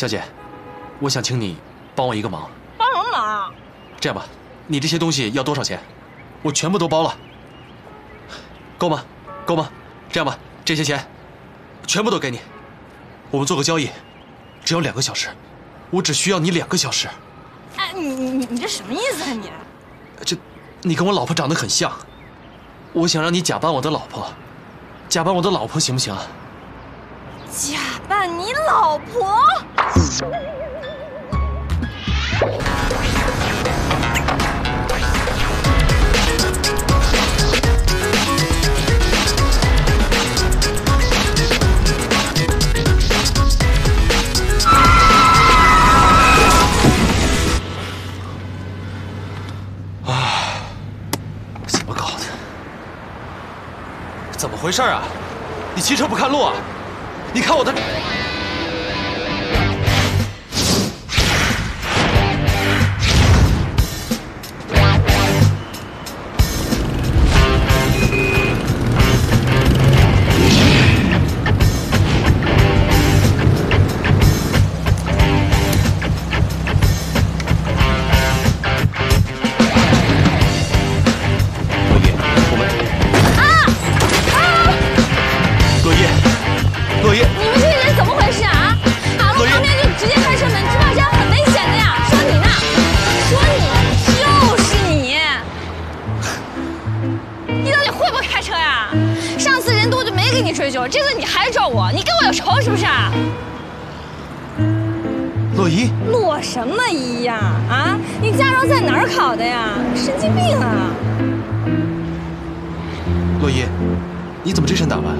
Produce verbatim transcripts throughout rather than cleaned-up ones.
小姐，我想请你帮我一个忙。帮什么忙？这样吧，你这些东西要多少钱？我全部都包了，够吗？够吗？这样吧，这些钱全部都给你，我们做个交易，只要两个小时，我只需要你两个小时。哎，你你你这什么意思啊你？这，你跟我老婆长得很像，我想让你假扮我的老婆，假扮我的老婆行不行啊？ 假扮你老婆？啊！怎么搞的？怎么回事啊？你骑车不看路啊？ 你看我的！落叶，我们啊啊！落叶。 落叶，你们这些人怎么回事啊？马路旁边就直接开车门，直跑这样很危险的呀！说你呢，说你，就是你，你到底会不会开车呀？上次人多就没给你追究，这次你还找我，你跟我有仇是不是啊？洛伊，洛什么伊呀？啊，你驾照在哪儿考的呀？神经病啊！洛伊，你怎么这身打扮？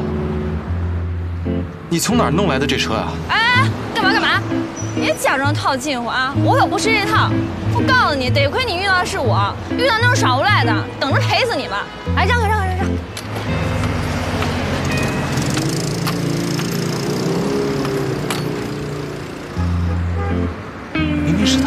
你从哪儿弄来的这车啊？哎，干嘛干嘛？别假装套近乎啊！我可不吃这套。我告诉你，得亏你遇到的是我，遇到那种耍无赖的，等着赔死你吧！哎，让开让开让开！明明是他。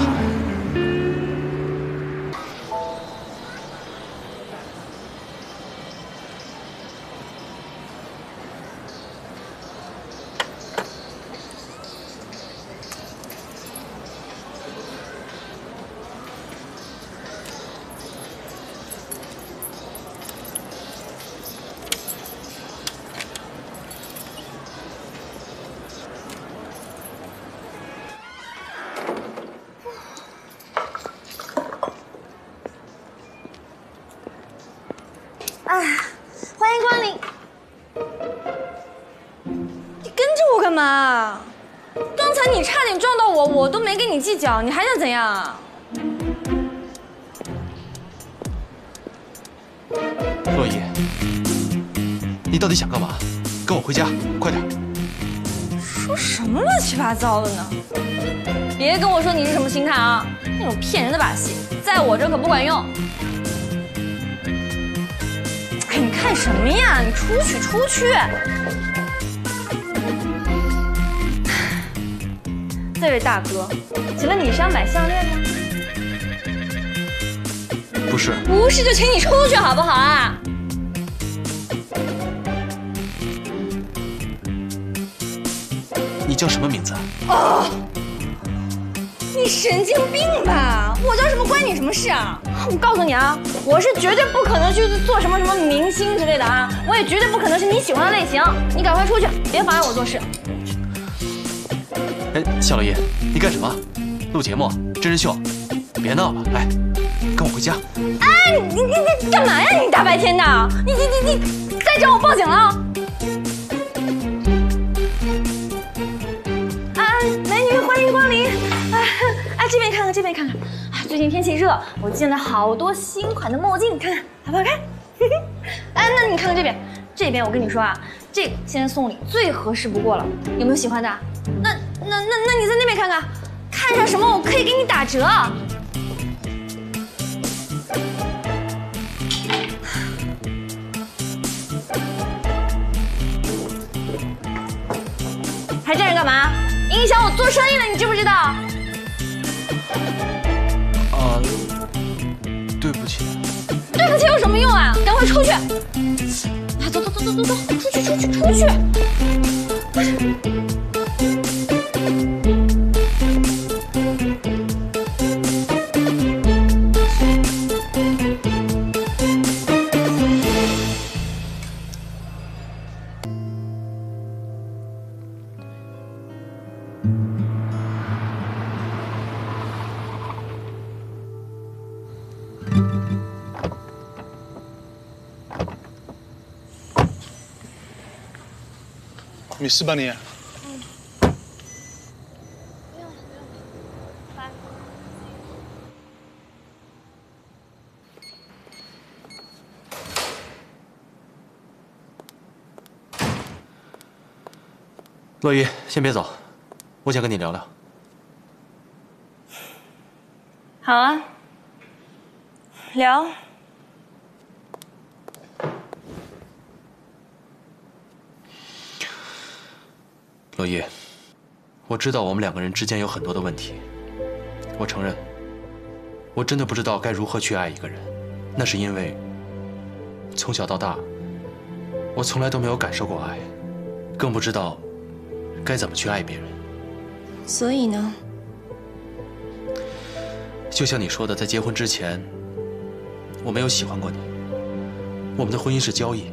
计较，你还想怎样啊？洛伊，你到底想干嘛？跟我回家，快点！说什么乱七八糟的呢？别跟我说你是什么心态啊！那种骗人的把戏，在我这可不管用。哎，你看什么呀？你出去，出去！ 这位大哥，请问你是要买项链吗？不是，不是就请你出去好不好啊？你叫什么名字？哦，你神经病吧！我叫什么关你什么事啊？我告诉你啊，我是绝对不可能去做什么什么明星之类的啊，我也绝对不可能是你喜欢的类型。你赶快出去，别妨碍我做事。 哎，夏洛伊，你干什么？录节目，真人秀，别闹了！哎，跟我回家。哎，你你你干嘛呀？你大白天的，你你你你再这样我报警了！啊，美女，欢迎光临！哎哎，这边看看，这边看看。啊，最近天气热，我进了好多新款的墨镜，看看好不好看？哎，那你看看这边，这边我跟你说啊，这个现在送礼最合适不过了，有没有喜欢的？那。 那那那你在那边看看，看上什么我可以给你打折。还站着干嘛？影响我做生意了，你知不知道？啊，对不起。对不起有什么用啊？赶快出去！啊，走走走走走走，出去出去出去！ Thank you. 没事吧你？嗯。不用了，不用了。拜。洛伊，先别走，我想跟你聊聊。好啊，聊。 洛伊，我知道我们两个人之间有很多的问题，我承认，我真的不知道该如何去爱一个人，那是因为从小到大，我从来都没有感受过爱，更不知道该怎么去爱别人。所以呢？就像你说的，在结婚之前，我没有喜欢过你，我们的婚姻是交易，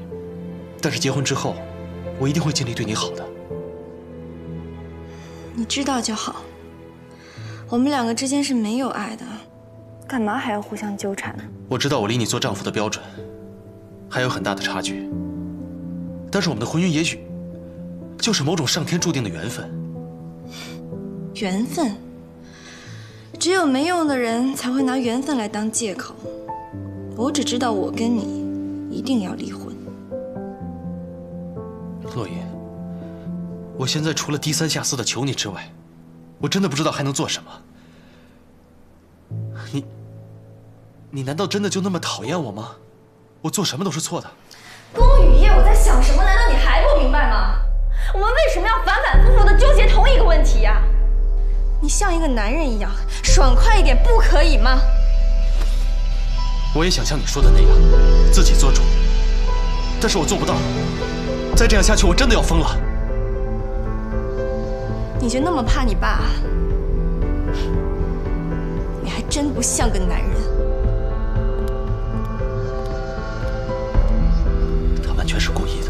但是结婚之后，我一定会尽力对你好的。 你知道就好，我们两个之间是没有爱的，干嘛还要互相纠缠呢？我知道我离你做丈夫的标准还有很大的差距，但是我们的婚姻也许就是某种上天注定的缘分。缘分，只有没用的人才会拿缘分来当借口。我只知道我跟你一定要离婚。洛言。 我现在除了低三下四的求你之外，我真的不知道还能做什么。你，你难道真的就那么讨厌我吗？我做什么都是错的。宫雨夜，我在想什么？难道你还不明白吗？我们为什么要反反复复的纠结同一个问题呀？你像一个男人一样，爽快一点，不可以吗？我也想像你说的那样，自己做主，但是我做不到。再这样下去，我真的要疯了。 你就那么怕你爸？你还真不像个男人。他完全是故意的，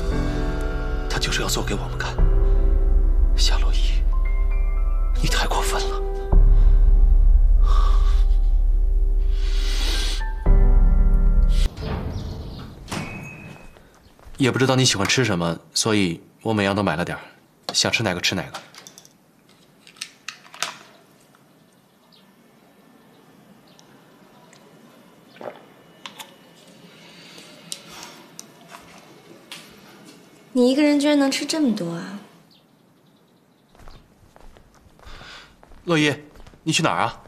他就是要做给我们看。夏洛伊，你太过分了。也不知道你喜欢吃什么，所以我每样都买了点儿，想吃哪个吃哪个。 你一个人居然能吃这么多啊！洛伊，你去哪儿啊？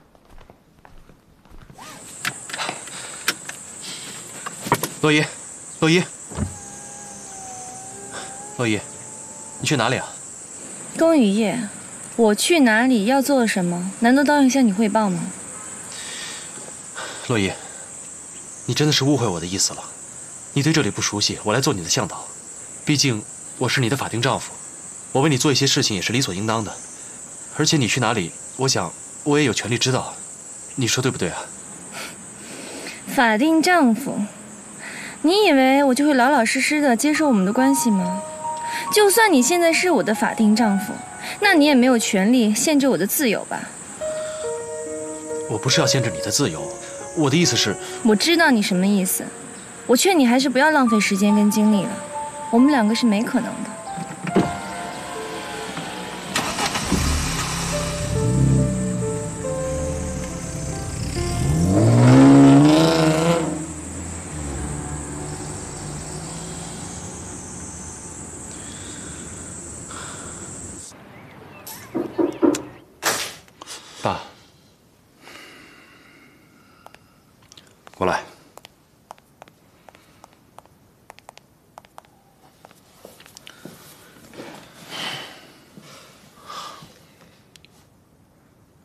洛伊，洛伊，洛伊，你去哪里啊？宫雨夜，我去哪里要做什么？难道答应向你汇报吗？洛伊，你真的是误会我的意思了。你对这里不熟悉，我来做你的向导。 毕竟我是你的法定丈夫，我为你做一些事情也是理所应当的。而且你去哪里，我想我也有权利知道，你说对不对啊？法定丈夫，你以为我就会老老实实的接受我们的关系吗？就算你现在是我的法定丈夫，那你也没有权利限制我的自由吧？我不是要限制你的自由，我的意思是……我知道你什么意思，我劝你还是不要浪费时间跟精力了。 我们两个是没可能的。爸，过来。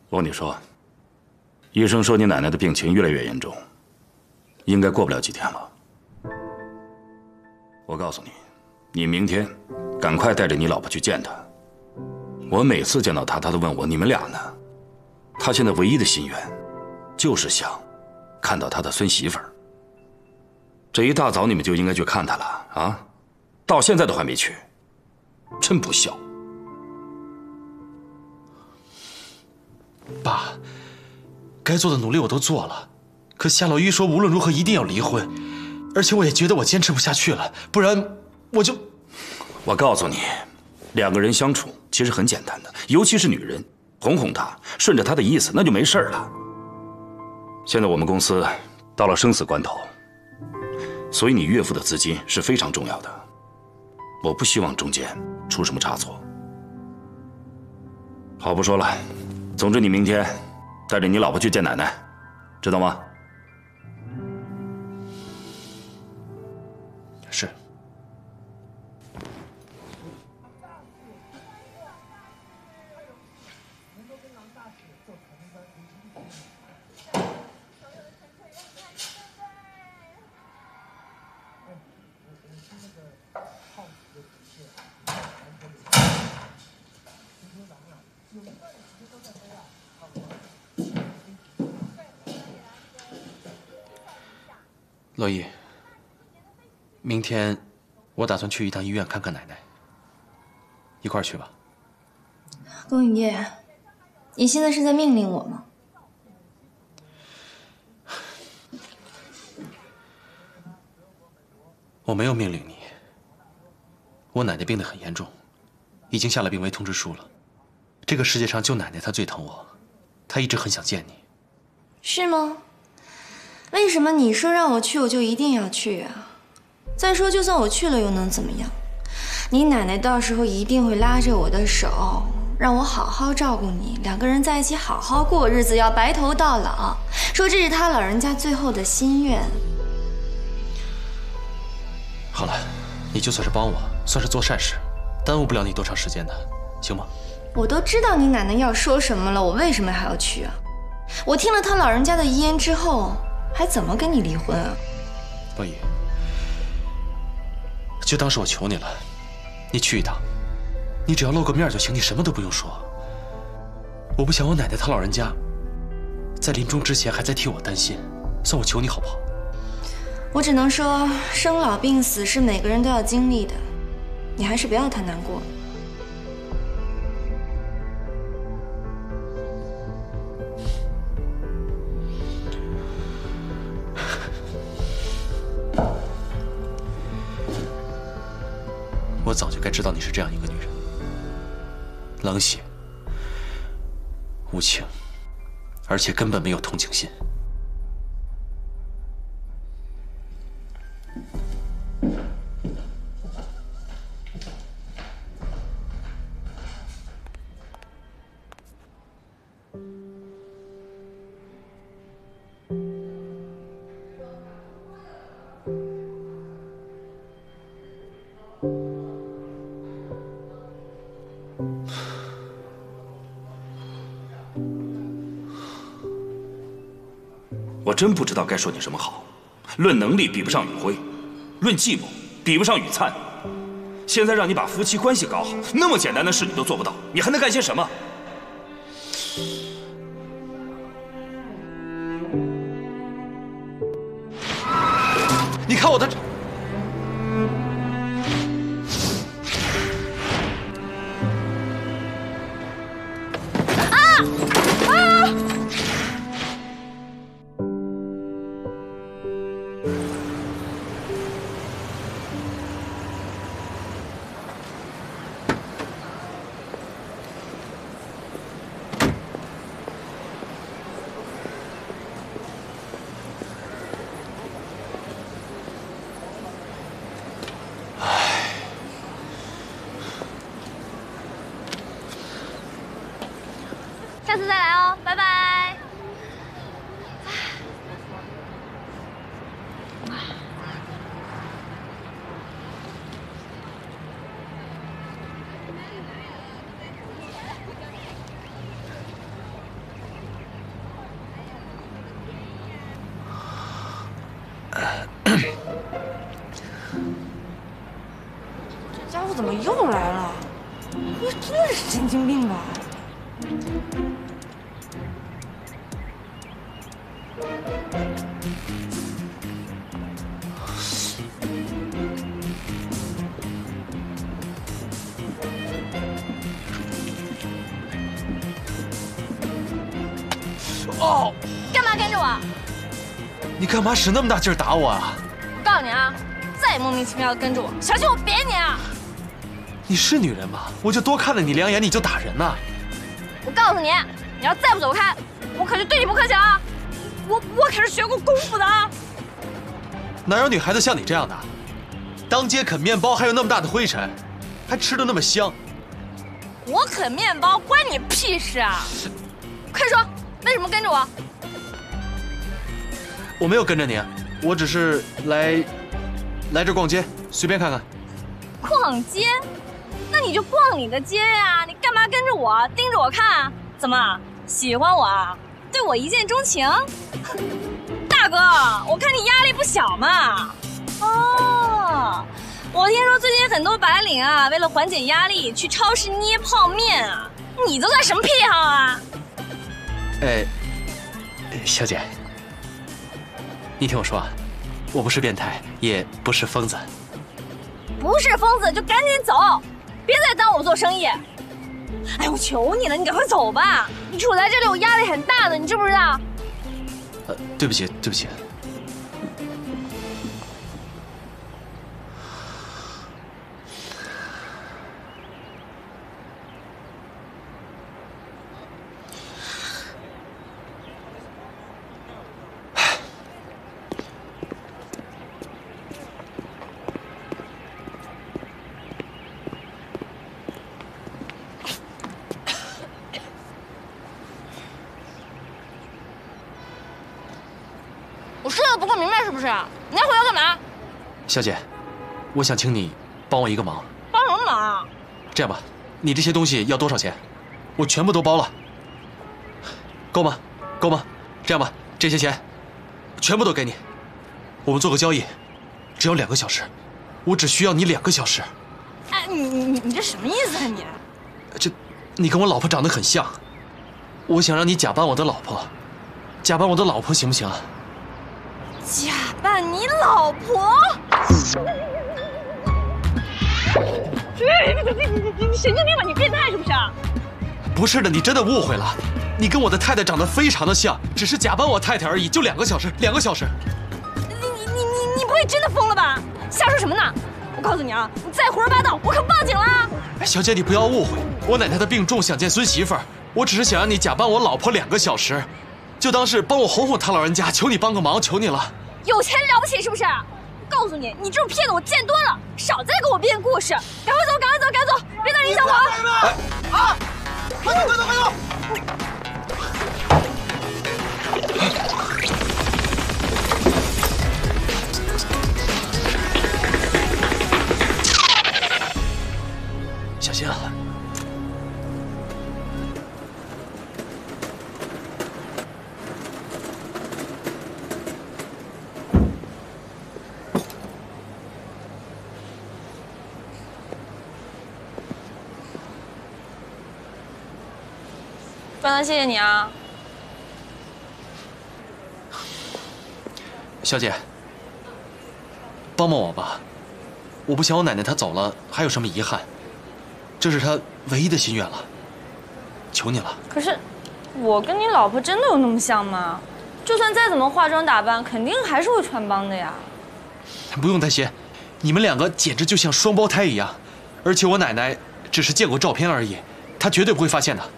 我跟你说，医生说你奶奶的病情越来越严重，应该过不了几天了。我告诉你，你明天赶快带着你老婆去见她。我每次见到她，她都问我你们俩呢。她现在唯一的心愿，就是想看到她的孙媳妇儿。这一大早你们就应该去看她了啊，到现在都还没去，真不孝。 爸，该做的努力我都做了，可夏洛伊说无论如何一定要离婚，而且我也觉得我坚持不下去了，不然我就……我告诉你，两个人相处其实很简单的，尤其是女人，哄哄她，顺着她的意思，那就没事了。现在我们公司到了生死关头，所以你岳父的资金是非常重要的，我不希望中间出什么差错。好，不说了，总之你明天带着你老婆去见奶奶，知道吗？是。 洛毅，明天我打算去一趟医院看看奶奶，一块儿去吧。陆雨夜，你现在是在命令我吗？我没有命令你。我奶奶病得很严重，已经下了病危通知书了。这个世界上就奶奶她最疼我，她一直很想见你。是吗？ 为什么你说让我去，我就一定要去啊？再说，就算我去了，又能怎么样？你奶奶到时候一定会拉着我的手，让我好好照顾你，两个人在一起好好过日子，要白头到老。说这是她老人家最后的心愿。好了，你就算是帮我，算是做善事，耽误不了你多长时间的，行吗？我都知道你奶奶要说什么了，我为什么还要去啊？我听了她老人家的遗言之后。 还怎么跟你离婚啊，洛姨？就当是我求你了，你去一趟，你只要露个面就行，你什么都不用说。我不想我奶奶她老人家在临终之前还在替我担心，算我求你好不好？我只能说，生老病死是每个人都要经历的，你还是不要太难过。 我早就该知道你是这样一个女人，冷血、无情，而且根本没有同情心。我真不知道该说你什么好。论能力比不上宇辉，论计谋比不上宇灿。现在让你把夫妻关系搞好，那么简单的事你都做不到，你还能干些什么？你看我的。 下次再来哦，拜拜。这家伙怎么又来了？你真是神经病吧！ 哦，干嘛跟着我？你干嘛使那么大劲儿打我啊？我告诉你啊，再也莫名其妙的跟着我，小心我扁你啊！你是女人吗？我就多看了你两眼，你就打人呐！我告诉你，你要再不走开，我可就对你不客气啊！我我可是学过功夫的啊！哪有女孩子像你这样的？当街啃面包还有那么大的灰尘，还吃的那么香。我啃面包关你屁事啊！快说，为什么跟着我？我没有跟着你，我只是来来这逛街，随便看看。逛街？那你就逛你的街呀、啊！你干嘛跟着我，盯着我看啊？怎么喜欢我啊？对我一见钟情？大哥，我看你压力不小嘛。哦，我听说最近很多白领啊，为了缓解压力，去超市捏泡面啊。你都算什么癖好啊？哎，小姐，你听我说啊，我不是变态，也不是疯子。不是疯子就赶紧走，别再耽误我做生意。哎，我求你了，你赶快走吧！你处在这里，我压力很大的，你知不知道？呃，对不起，对不起。你要回来干嘛？小姐，我想请你帮我一个忙。帮什么忙啊？这样吧，你这些东西要多少钱？我全部都包了，够吗？够吗？这样吧，这些钱全部都给你，我们做个交易，只要两个小时，我只需要你两个小时。哎，你你你这什么意思啊你？这，你跟我老婆长得很像，我想让你假扮我的老婆，假扮我的老婆行不行啊？假扮你老婆？你神经病吧！你变态是不是？不是的，你真的误会了。你跟我的太太长得非常的像，只是假扮我太太而已，就两个小时，两个小时。你你你你你不会真的疯了吧？瞎说什么呢？我告诉你啊，你再胡说八道，我可报警了！小姐，你不要误会，我奶奶的病重，想见孙媳妇儿，我只是想让你假扮我老婆两个小时。就当是帮我哄哄他老人家，求你帮个忙，求你了。有钱了不起是不是？告诉你，你这种骗子我见多了，少在这给我编故事。赶快走，赶快走，赶快走，别再影响我啊！啊！快走，快走，快走！小心啊！刚才谢谢你啊，小姐，帮帮我吧，我不想我奶奶她走了还有什么遗憾，这是她唯一的心愿了，求你了。可是，我跟你老婆真的有那么像吗？就算再怎么化妆打扮，肯定还是会穿帮的呀。不用担心，你们两个简直就像双胞胎一样，而且我奶奶只是见过照片而已，她绝对不会发现的。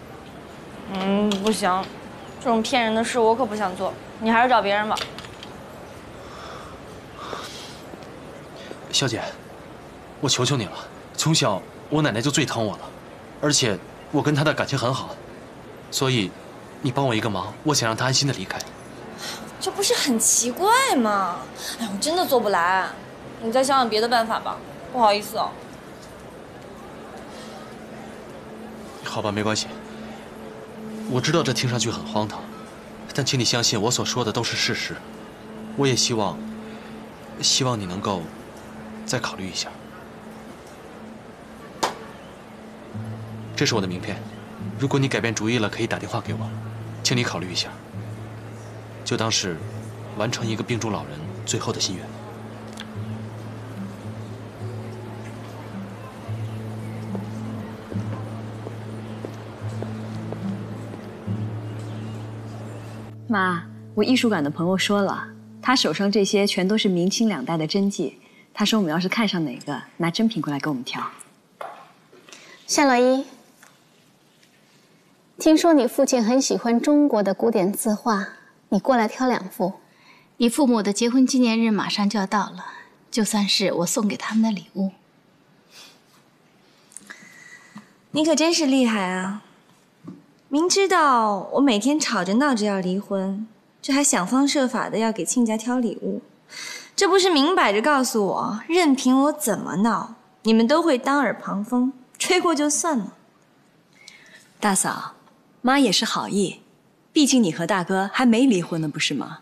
嗯，不行，这种骗人的事我可不想做。你还是找别人吧。小姐，我求求你了。从小我奶奶就最疼我了，而且我跟她的感情很好，所以你帮我一个忙，我想让她安心的离开。这不是很奇怪吗？哎，我真的做不来。你再想想别的办法吧，不好意思哦。好吧，没关系。我知道这听上去很荒唐，但请你相信我所说的都是事实。我也希望，希望你能够再考虑一下。这是我的名片，如果你改变主意了，可以打电话给我，请你考虑一下。就当是完成一个病重老人最后的心愿。妈，我艺术馆的朋友说了，他手上这些全都是明清两代的真迹。他说我们要是看上哪个，拿真品过来给我们挑。夏洛伊，听说你父亲很喜欢中国的古典字画，你过来挑两幅。你父母的结婚纪念日马上就要到了，就算是我送给他们的礼物。你可真是厉害啊！明知道我每天吵着闹着要离婚，这还想方设法的要给亲家挑礼物，这不是明摆着告诉我，任凭我怎么闹，你们都会当耳旁风。 吹过就算了。大嫂，妈也是好意，毕竟你和大哥还没离婚呢，不是吗？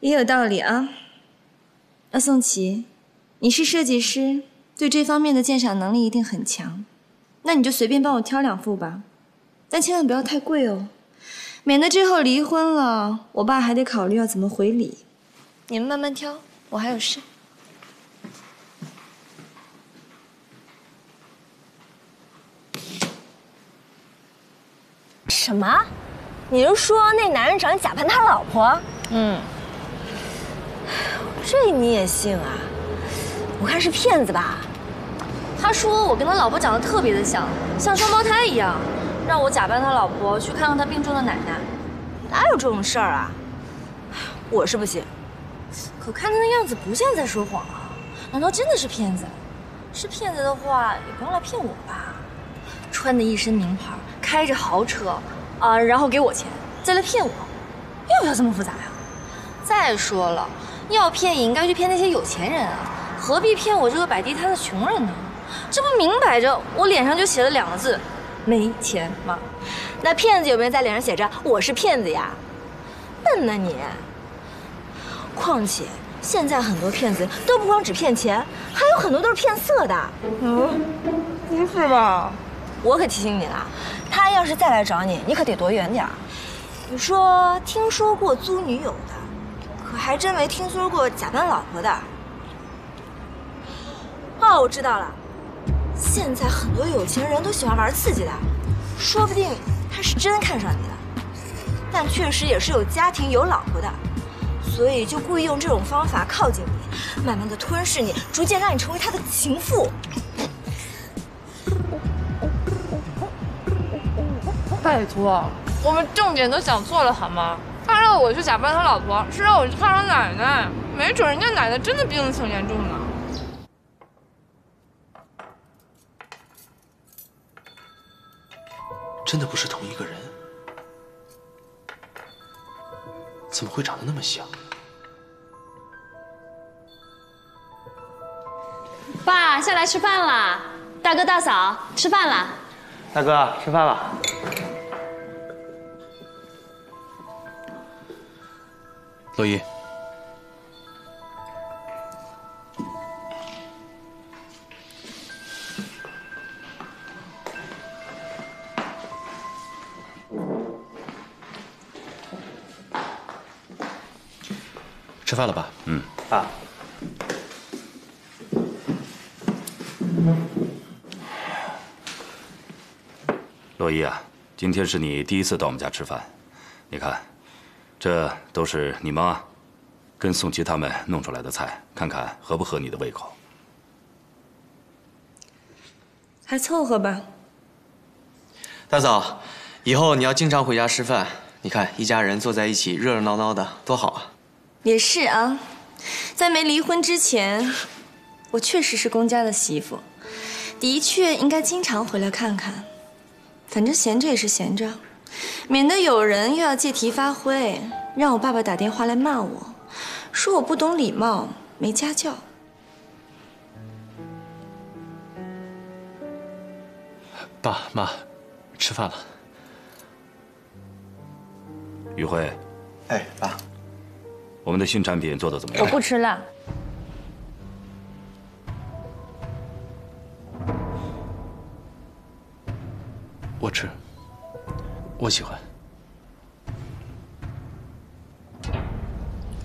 也有道理啊。那宋琦，你是设计师，对这方面的鉴赏能力一定很强，那你就随便帮我挑两幅吧，但千万不要太贵哦，免得之后离婚了，我爸还得考虑要怎么回礼。你们慢慢挑，我还有事。 什么？你就说那男人想假扮他老婆？嗯，这你也信啊？我看是骗子吧。他说我跟他老婆长得特别的像，像双胞胎一样，让我假扮他老婆去看看他病中的奶奶。哪有这种事儿啊？我是不信，可看他那样子不像在说谎啊。难道真的是骗子？是骗子的话，也不用来骗我吧。穿的一身名牌。 开着豪车，啊，然后给我钱，再来骗我，要不要这么复杂呀？再说了，要骗也应该去骗那些有钱人啊，何必骗我这个摆地摊的穷人呢？这不明摆着我脸上就写了两个字，没钱吗？那骗子有没有在脸上写着我是骗子呀？笨呐你！况且现在很多骗子都不光只骗钱，还有很多都是骗色的。嗯，不是吧？ 我可提醒你了，他要是再来找你，你可得躲远点儿。你说听说过租女友的，可还真没听说过假扮老婆的。哦，我知道了，现在很多有钱人都喜欢玩刺激的，说不定他是真看上你了，但确实也是有家庭有老婆的，所以就故意用这种方法靠近你，慢慢的吞噬你，逐渐让你成为他的情妇。 拜托，我们重点都讲错了好吗？他让我去假扮他老婆，是让我去看他奶奶，没准人家奶奶真的病得挺严重的。 真的不是同一个人，怎么会长得那么像？爸，下来吃饭啦！大哥大嫂，吃饭啦！大哥，吃饭了。 洛伊，吃饭了吧？嗯，爸。洛伊啊，今天是你第一次到我们家吃饭，你看。 这都是你妈跟宋琦他们弄出来的菜，看看合不合你的胃口。还凑合吧。大嫂，以后你要经常回家吃饭，你看一家人坐在一起热热闹闹的，多好啊！也是啊，在没离婚之前，我确实是公家的媳妇，的确应该经常回来看看。反正闲着也是闲着。 免得有人又要借题发挥，让我爸爸打电话来骂我，说我不懂礼貌，没家教。爸妈，吃饭了。于辉，哎，爸，我们的新产品做的怎么样？我不吃了。我吃。 我喜欢。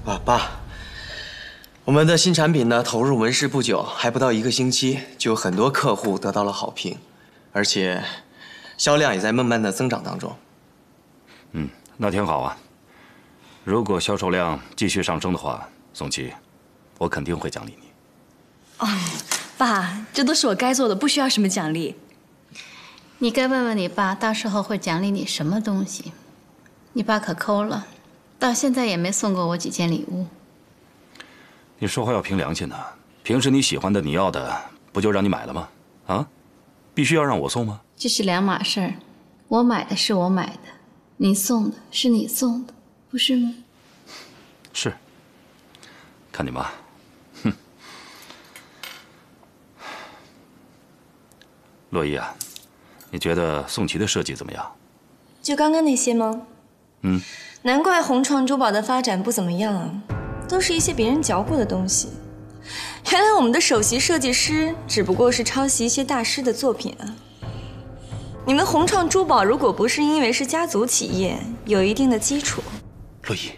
爸爸，我们的新产品呢，投入问世不久，还不到一个星期，就有很多客户得到了好评，而且销量也在慢慢的增长当中。嗯，那挺好啊。如果销售量继续上升的话，宋琦，我肯定会奖励你。哦，爸，这都是我该做的，不需要什么奖励。你该问问你爸，到时候会奖励你什么东西。你爸可抠了，到现在也没送过我几件礼物。你说话要凭良心呐！平时你喜欢的、你要的，不就让你买了吗？啊，必须要让我送吗？这是两码事儿，我买的是我买的，你送的是你送的，不是吗？是。看你妈。 洛伊啊，你觉得宋琦的设计怎么样？就刚刚那些吗？嗯，难怪红创珠宝的发展不怎么样啊，都是一些别人嚼过的东西。原来我们的首席设计师只不过是抄袭一些大师的作品啊。你们红创珠宝如果不是因为是家族企业，有一定的基础，洛伊，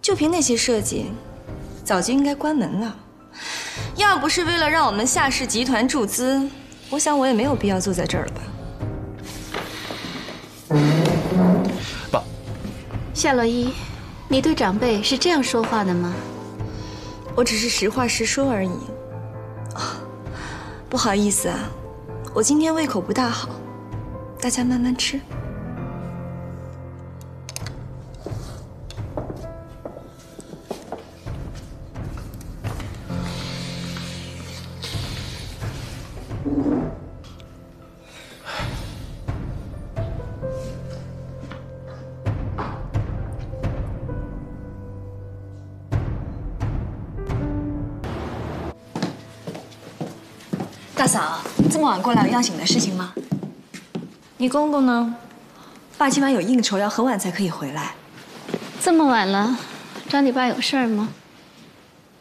就凭那些设计，早就应该关门了。要不是为了让我们夏氏集团注资。 我想我也没有必要坐在这儿了吧，爸。夏洛伊，你对长辈是这样说话的吗？我只是实话实说而已。哦，不好意思啊，我今天胃口不大好，大家慢慢吃。大嫂，这么晚过来有要紧的事情吗？你公公呢？爸今晚有应酬，要很晚才可以回来。这么晚了，找你爸有事儿吗？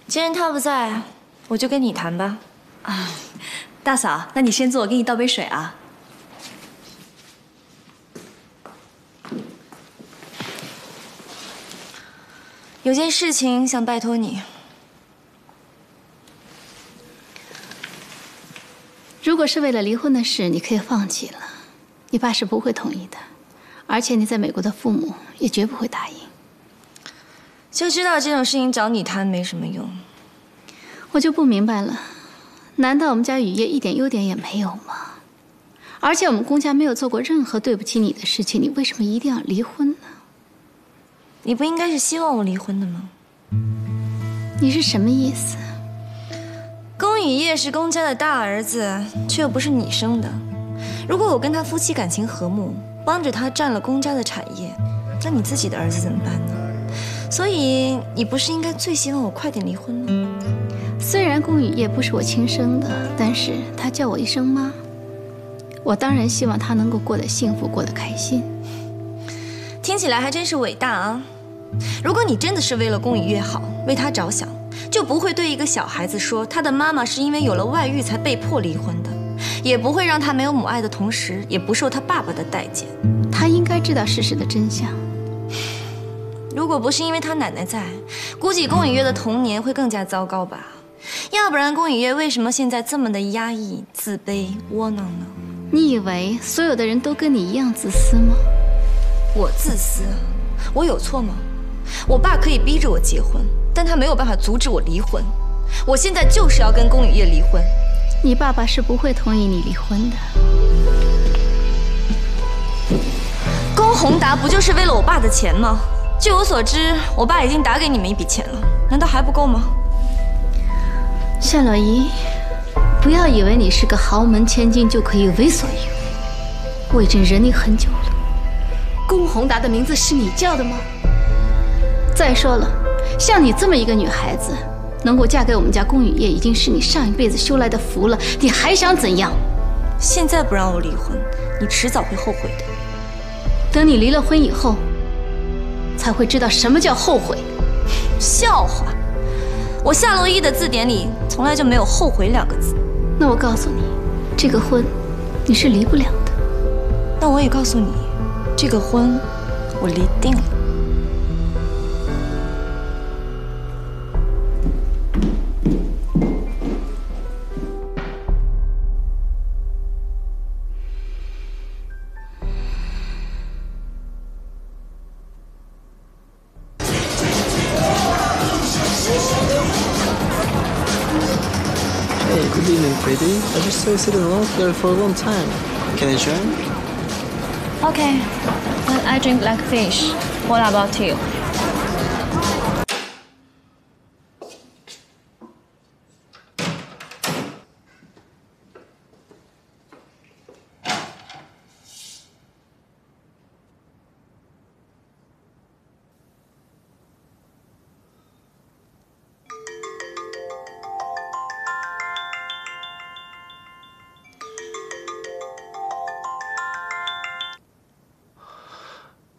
既然他不在，我就跟你谈吧。啊，大嫂，那你先坐，我给你倒杯水啊。有件事情想拜托你。 如果是为了离婚的事，你可以放弃了，你爸是不会同意的，而且你在美国的父母也绝不会答应。就知道这种事情找你谈没什么用。我就不明白了，难道我们家雨夜一点优点也没有吗？而且我们公家没有做过任何对不起你的事情，你为什么一定要离婚呢？你不应该是希望我离婚的吗？你是什么意思？ 宫雨夜是宫家的大儿子，却又不是你生的。如果我跟他夫妻感情和睦，帮着他占了宫家的产业，那你自己的儿子怎么办呢？所以你不是应该最希望我快点离婚吗？虽然宫雨夜不是我亲生的，但是他叫我一声妈，我当然希望他能够过得幸福，过得开心。听起来还真是伟大啊！如果你真的是为了宫雨夜好，为他着想。 就不会对一个小孩子说他的妈妈是因为有了外遇才被迫离婚的，也不会让他没有母爱的同时，也不受他爸爸的待见。他应该知道事实的真相。如果不是因为他奶奶在，估计宫雨月的童年会更加糟糕吧。要不然宫雨月为什么现在这么的压抑、自卑、窝囊呢？你以为所有的人都跟你一样自私吗？我自私，我有错吗？我爸可以逼着我结婚。 但他没有办法阻止我离婚，我现在就是要跟宫雨夜离婚。你爸爸是不会同意你离婚的。宫宏达不就是为了我爸的钱吗？据我所知，我爸已经打给你们一笔钱了，难道还不够吗？夏洛伊，不要以为你是个豪门千金就可以为所欲为，我已经忍你很久了。宫宏达的名字是你叫的吗？再说了。 像你这么一个女孩子，能够嫁给我们家宫雨夜，已经是你上一辈子修来的福了。你还想怎样？现在不让我离婚，你迟早会后悔的。等你离了婚以后，才会知道什么叫后悔。笑话！我夏洛伊的字典里从来就没有后悔两个字。那我告诉你，这个婚你是离不了的。那我也告诉你，这个婚我离定了。sweetie. I just saw you sitting alone there for a long time. Can I join? Okay. But I drink like fish. What about you?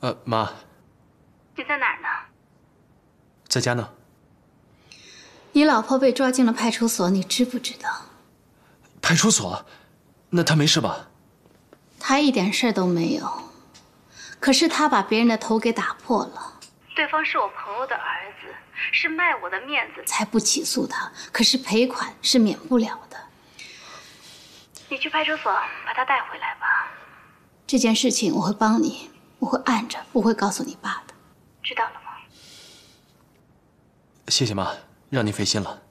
呃，妈，你在哪儿呢？在家呢。你老婆被抓进了派出所，你知不知道？派出所？那她没事吧？她一点事儿都没有，可是她把别人的头给打破了。对方是我朋友的儿子，是卖我的面子才不起诉他，可是赔款是免不了的。你去派出所把他带回来吧。这件事情我会帮你。 我会按着，不会告诉你爸的，知道了吗？谢谢妈，让您费心了。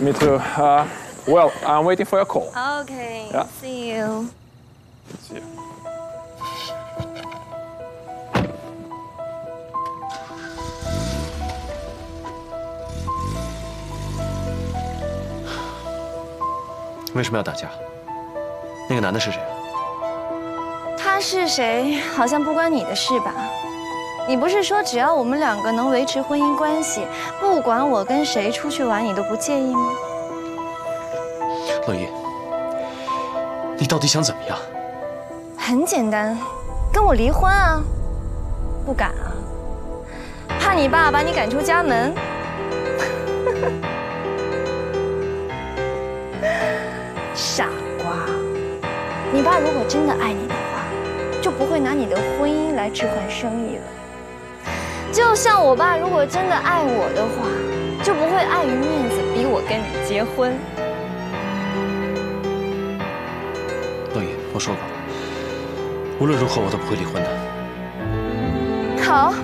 Me too. Uh, well, I'm waiting for your call. Okay. Yeah. See you. See you. 为什么要打架？那个男的是谁啊？他是谁？好像不关你的事吧？你不是说只要我们两个能维持婚姻关系，不管我跟谁出去玩，你都不介意吗？乐意，你到底想怎么样？很简单，跟我离婚啊！不敢啊，怕你爸把你赶出家门。 傻瓜！你爸如果真的爱你的话，就不会拿你的婚姻来置换生意了。就像我爸如果真的爱我的话，就不会碍于面子逼我跟你结婚。乐意，我说过，无论如何我都不会离婚的。好，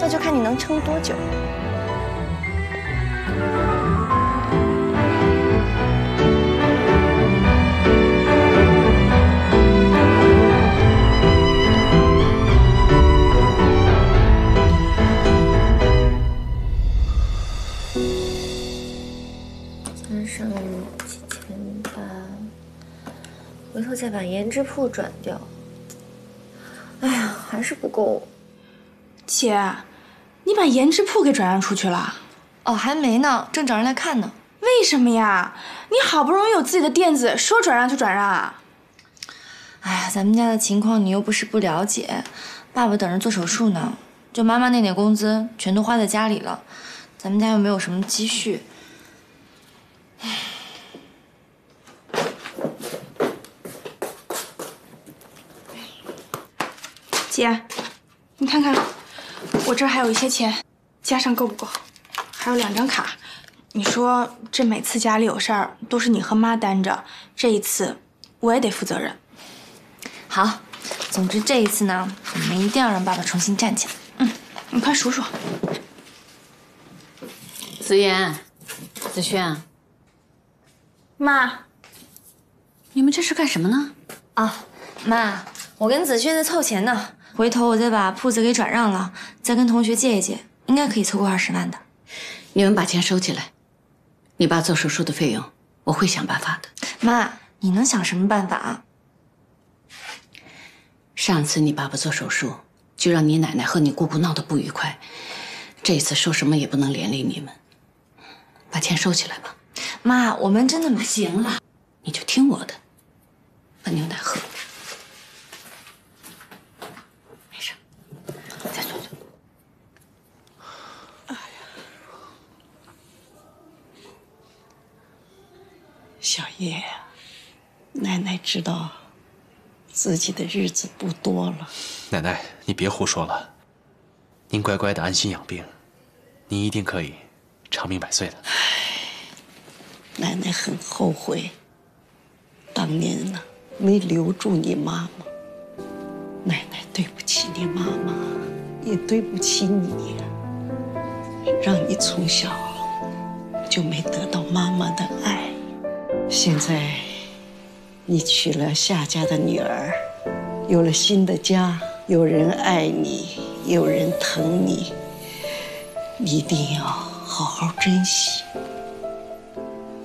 那就看你能撑多久。 回头再把颜值铺转掉。哎呀，还是不够。姐，你把颜值铺给转让出去了？哦，还没呢，正找人来看呢。为什么呀？你好不容易有自己的店子，说转让就转让啊？哎呀，咱们家的情况你又不是不了解。爸爸等着做手术呢，就妈妈那点工资全都花在家里了，咱们家又没有什么积蓄。 姐，你看看，我这儿还有一些钱，加上够不够？还有两张卡。你说这每次家里有事儿都是你和妈担着，这一次我也得负责任。好，总之这一次呢，我们一定要让爸爸重新站起来。嗯，你快数数。子妍，子轩，妈，你们这是干什么呢？啊，妈，我跟子轩在凑钱呢。 回头我再把铺子给转让了，再跟同学借一借，应该可以凑够二十万的。你们把钱收起来，你爸做手术的费用我会想办法的。妈，你能想什么办法啊？上次你爸爸做手术，就让你奶奶和你姑姑闹得不愉快，这次说什么也不能连累你们，把钱收起来吧。妈，我们真的没……行了，你就听我的，把牛奶喝。 小叶，奶奶知道自己的日子不多了。奶奶，你别胡说了，您乖乖的安心养病，您一定可以长命百岁的。奶奶很后悔，当年呢，没留住你妈妈。奶奶对不起你妈妈，也对不起你，让你从小就没得到妈妈的爱。现在你娶了夏家的女儿，有了新的家，有人爱你，有人疼你，你一定要好好珍惜，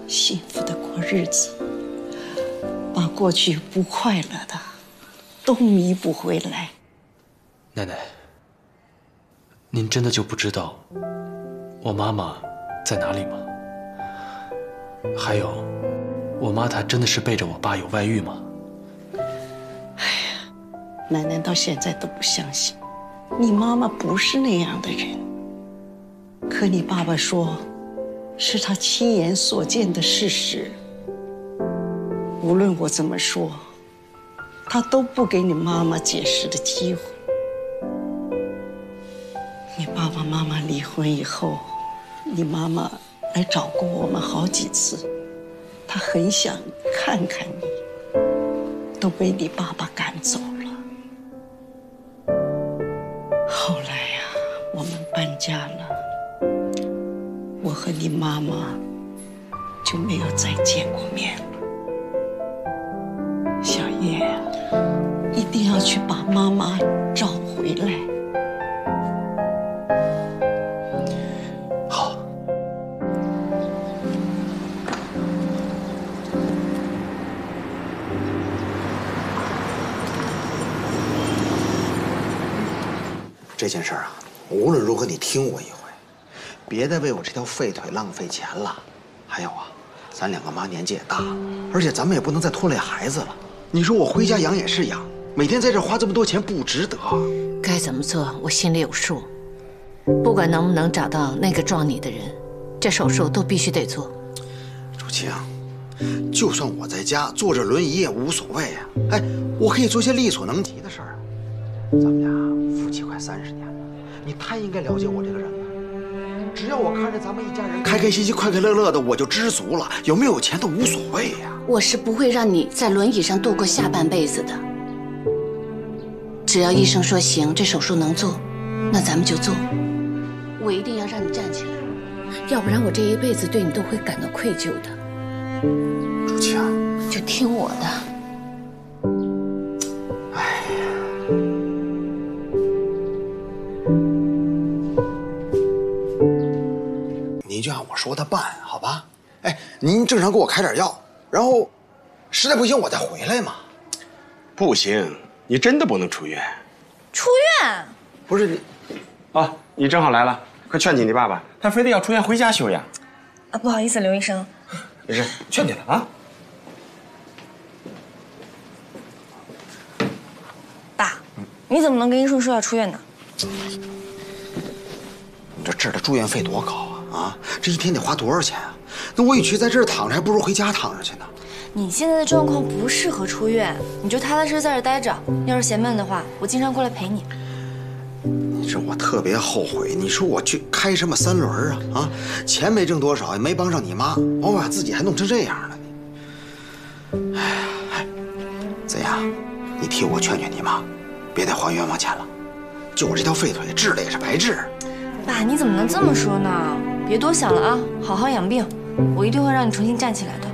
幸福的过日子，把过去不快乐的都弥补回来。奶奶，您真的就不知道我妈妈在哪里吗？还有，我妈她真的是背着我爸有外遇吗？哎呀，奶奶到现在都不相信，你妈妈不是那样的人。可你爸爸说，是他亲眼所见的事实。无论我怎么说，他都不给你妈妈解释的机会。你爸爸妈妈离婚以后，你妈妈来找过我们好几次，她很想看看你，都被你爸爸赶走了。后来呀，我们搬家了，我和你妈妈就没有再见过面了。小叶，一定要去把妈妈找回来。好。这件事啊，无论如何你听我一回，别再为我这条废腿浪费钱了。还有啊，咱两个妈年纪也大了，而且咱们也不能再拖累孩子了。你说我回家养也是养，每天在这花这么多钱不值得。该怎么做，我心里有数。不管能不能找到那个撞你的人，这手术都必须得做。楚清，就算我在家坐着轮椅也无所谓啊。哎，我可以做些力所能及的事儿。咱们俩夫妻快三十年了，你太应该了解我这个人了。只要我看着咱们一家人开开心心、快快乐乐的，我就知足了。有没有钱都无所谓呀。我是不会让你在轮椅上度过下半辈子的。只要医生说行，这手术能做，那咱们就做。我一定要让你站起来，要不然我这一辈子对你都会感到愧疚的。楚清，就听我的。哎呀，你就按我说的办，好吧？哎，您正常给我开点药。然后，实在不行我再回来嘛。不行，你真的不能出院。出院？不是你，啊，你正好来了，快劝劝你爸爸，他非得要出院回家休养。啊，不好意思，刘医生。没事，劝劝他啊。爸，你怎么能跟医生说要出院呢？你这这儿的住院费多高啊！啊，这一天得花多少钱啊？那我与其在这儿躺着，还不如回家躺着去呢。你现在的状况不适合出院，你就踏踏实实在这儿待着。要是嫌闷的话，我经常过来陪你。你这我特别后悔，你说我去开什么三轮啊啊！钱没挣多少，也没帮上你妈，我把自己还弄成这样了。哎哎，怎样？你替我劝劝你妈，别再还冤枉钱了。就我这条废腿，治了也是白治。爸，你怎么能这么说呢？别多想了啊，好好养病。我一定会让你重新站起来的。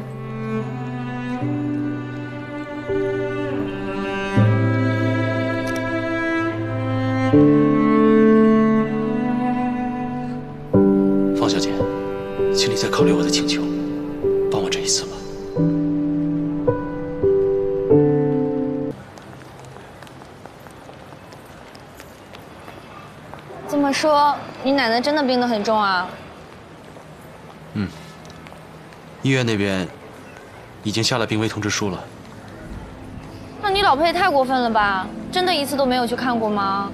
方小姐，请你再考虑我的请求，帮我这一次吧。这么说，你奶奶真的病得很重啊？嗯。医院那边已经下了病危通知书了。那你老婆也太过分了吧？真的一次都没有去看过吗？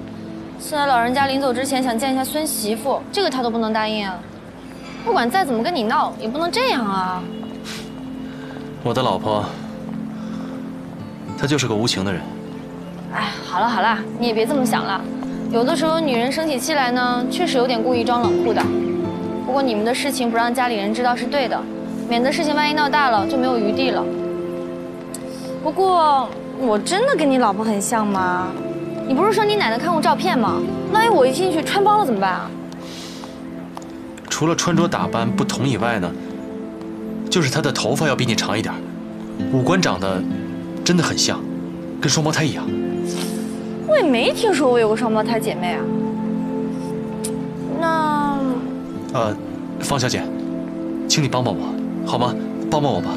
现在老人家临走之前想见一下孙媳妇，这个他都不能答应啊！不管再怎么跟你闹，也不能这样啊！我的老婆，她就是个无情的人。哎，好了好了，你也别这么想了。有的时候女人生起气来呢，确实有点故意装冷酷的。不过你们的事情不让家里人知道是对的。免得事情万一闹大了就没有余地了。不过，我真的跟你老婆很像吗？你不是说你奶奶看过照片吗？万一我一进去穿帮了怎么办啊？除了穿着打扮不同以外呢，就是她的头发要比你长一点，五官长得真的很像，跟双胞胎一样。我也没听说我有个双胞胎姐妹啊。那……呃，方小姐，请你帮帮我，好吗？帮帮我吧。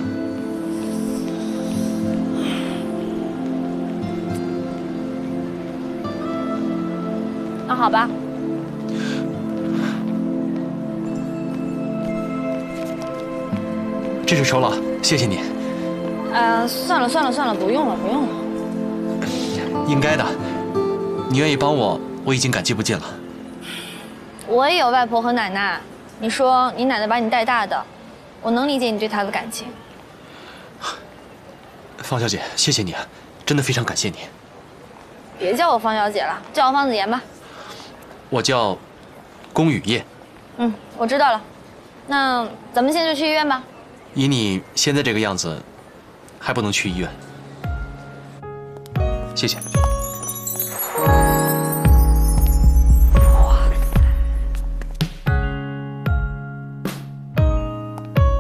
那好吧。这是酬劳，谢谢你。呃，算了算了算了，不用了不用了。应该的，你愿意帮我，我已经感激不尽了。我也有外婆和奶奶，你说你奶奶把你带大的，我能理解你对她的感情。方小姐，谢谢你，真的非常感谢你。别叫我方小姐了，叫我方子妍吧。 我叫龚雨夜。嗯，我知道了。那咱们现在就去医院吧。以你现在这个样子，还不能去医院。谢谢。哇塞！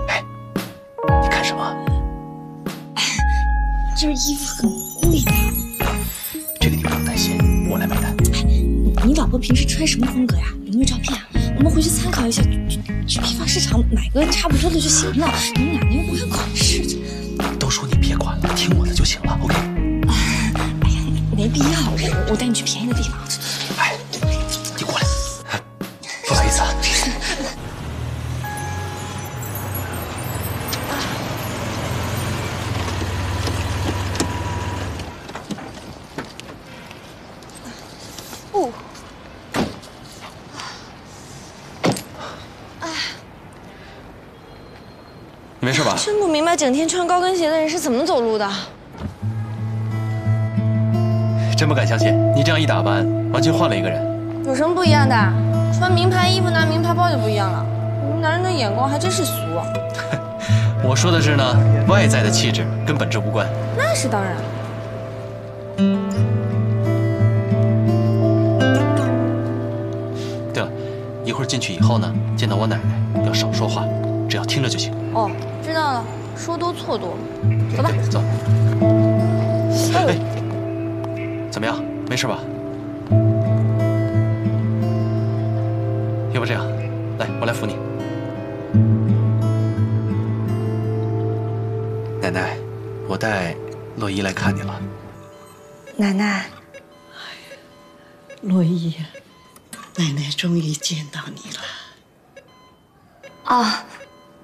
哎，你看什么？这衣服很贵的。这个你不用担心，我来买单。 你老婆平时穿什么风格呀？有没有照片啊？我们回去参考一下，去批发市场买个差不多的就行了。你们俩又不还款式，都说你别管了，听我的就行了 ，OK？ 哎呀，没必要，我我带你去便宜的地方。哎，你过来，不好意思啊。哦。 你没事吧？真不明白，整天穿高跟鞋的人是怎么走路的。真不敢相信，你这样一打扮，完全换了一个人。有什么不一样的？穿名牌衣服、拿名牌包就不一样了。你们男人的眼光还真是俗。我说的是呢，外在的气质跟本质无关。那是当然。对了，一会儿进去以后呢，见到我奶奶要少说话，只要听着就行。 哦，知道了，说多错多，走吧，走。哎，怎么样？没事吧？要不这样，来，我来扶你。奶奶，我带洛伊来看你了。奶奶，哎，洛伊，奶奶终于见到你了。啊。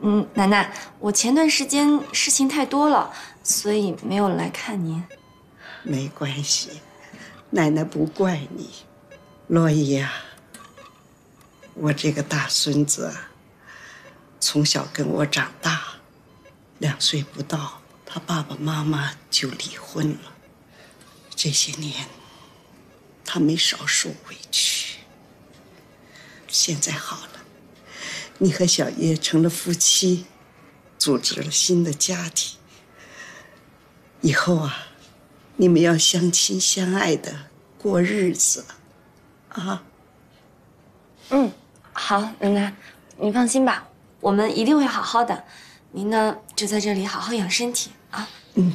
嗯，奶奶，我前段时间事情太多了，所以没有来看您。没关系，奶奶不怪你。洛伊啊，我这个大孙子从小跟我长大，两岁不到，他爸爸妈妈就离婚了。这些年，他没少受委屈。现在好了。 你和小叶成了夫妻，组织了新的家庭。以后啊，你们要相亲相爱的过日子，啊。嗯，好，奶奶，您放心吧，我们一定会好好的。您呢，就在这里好好养身体啊。嗯。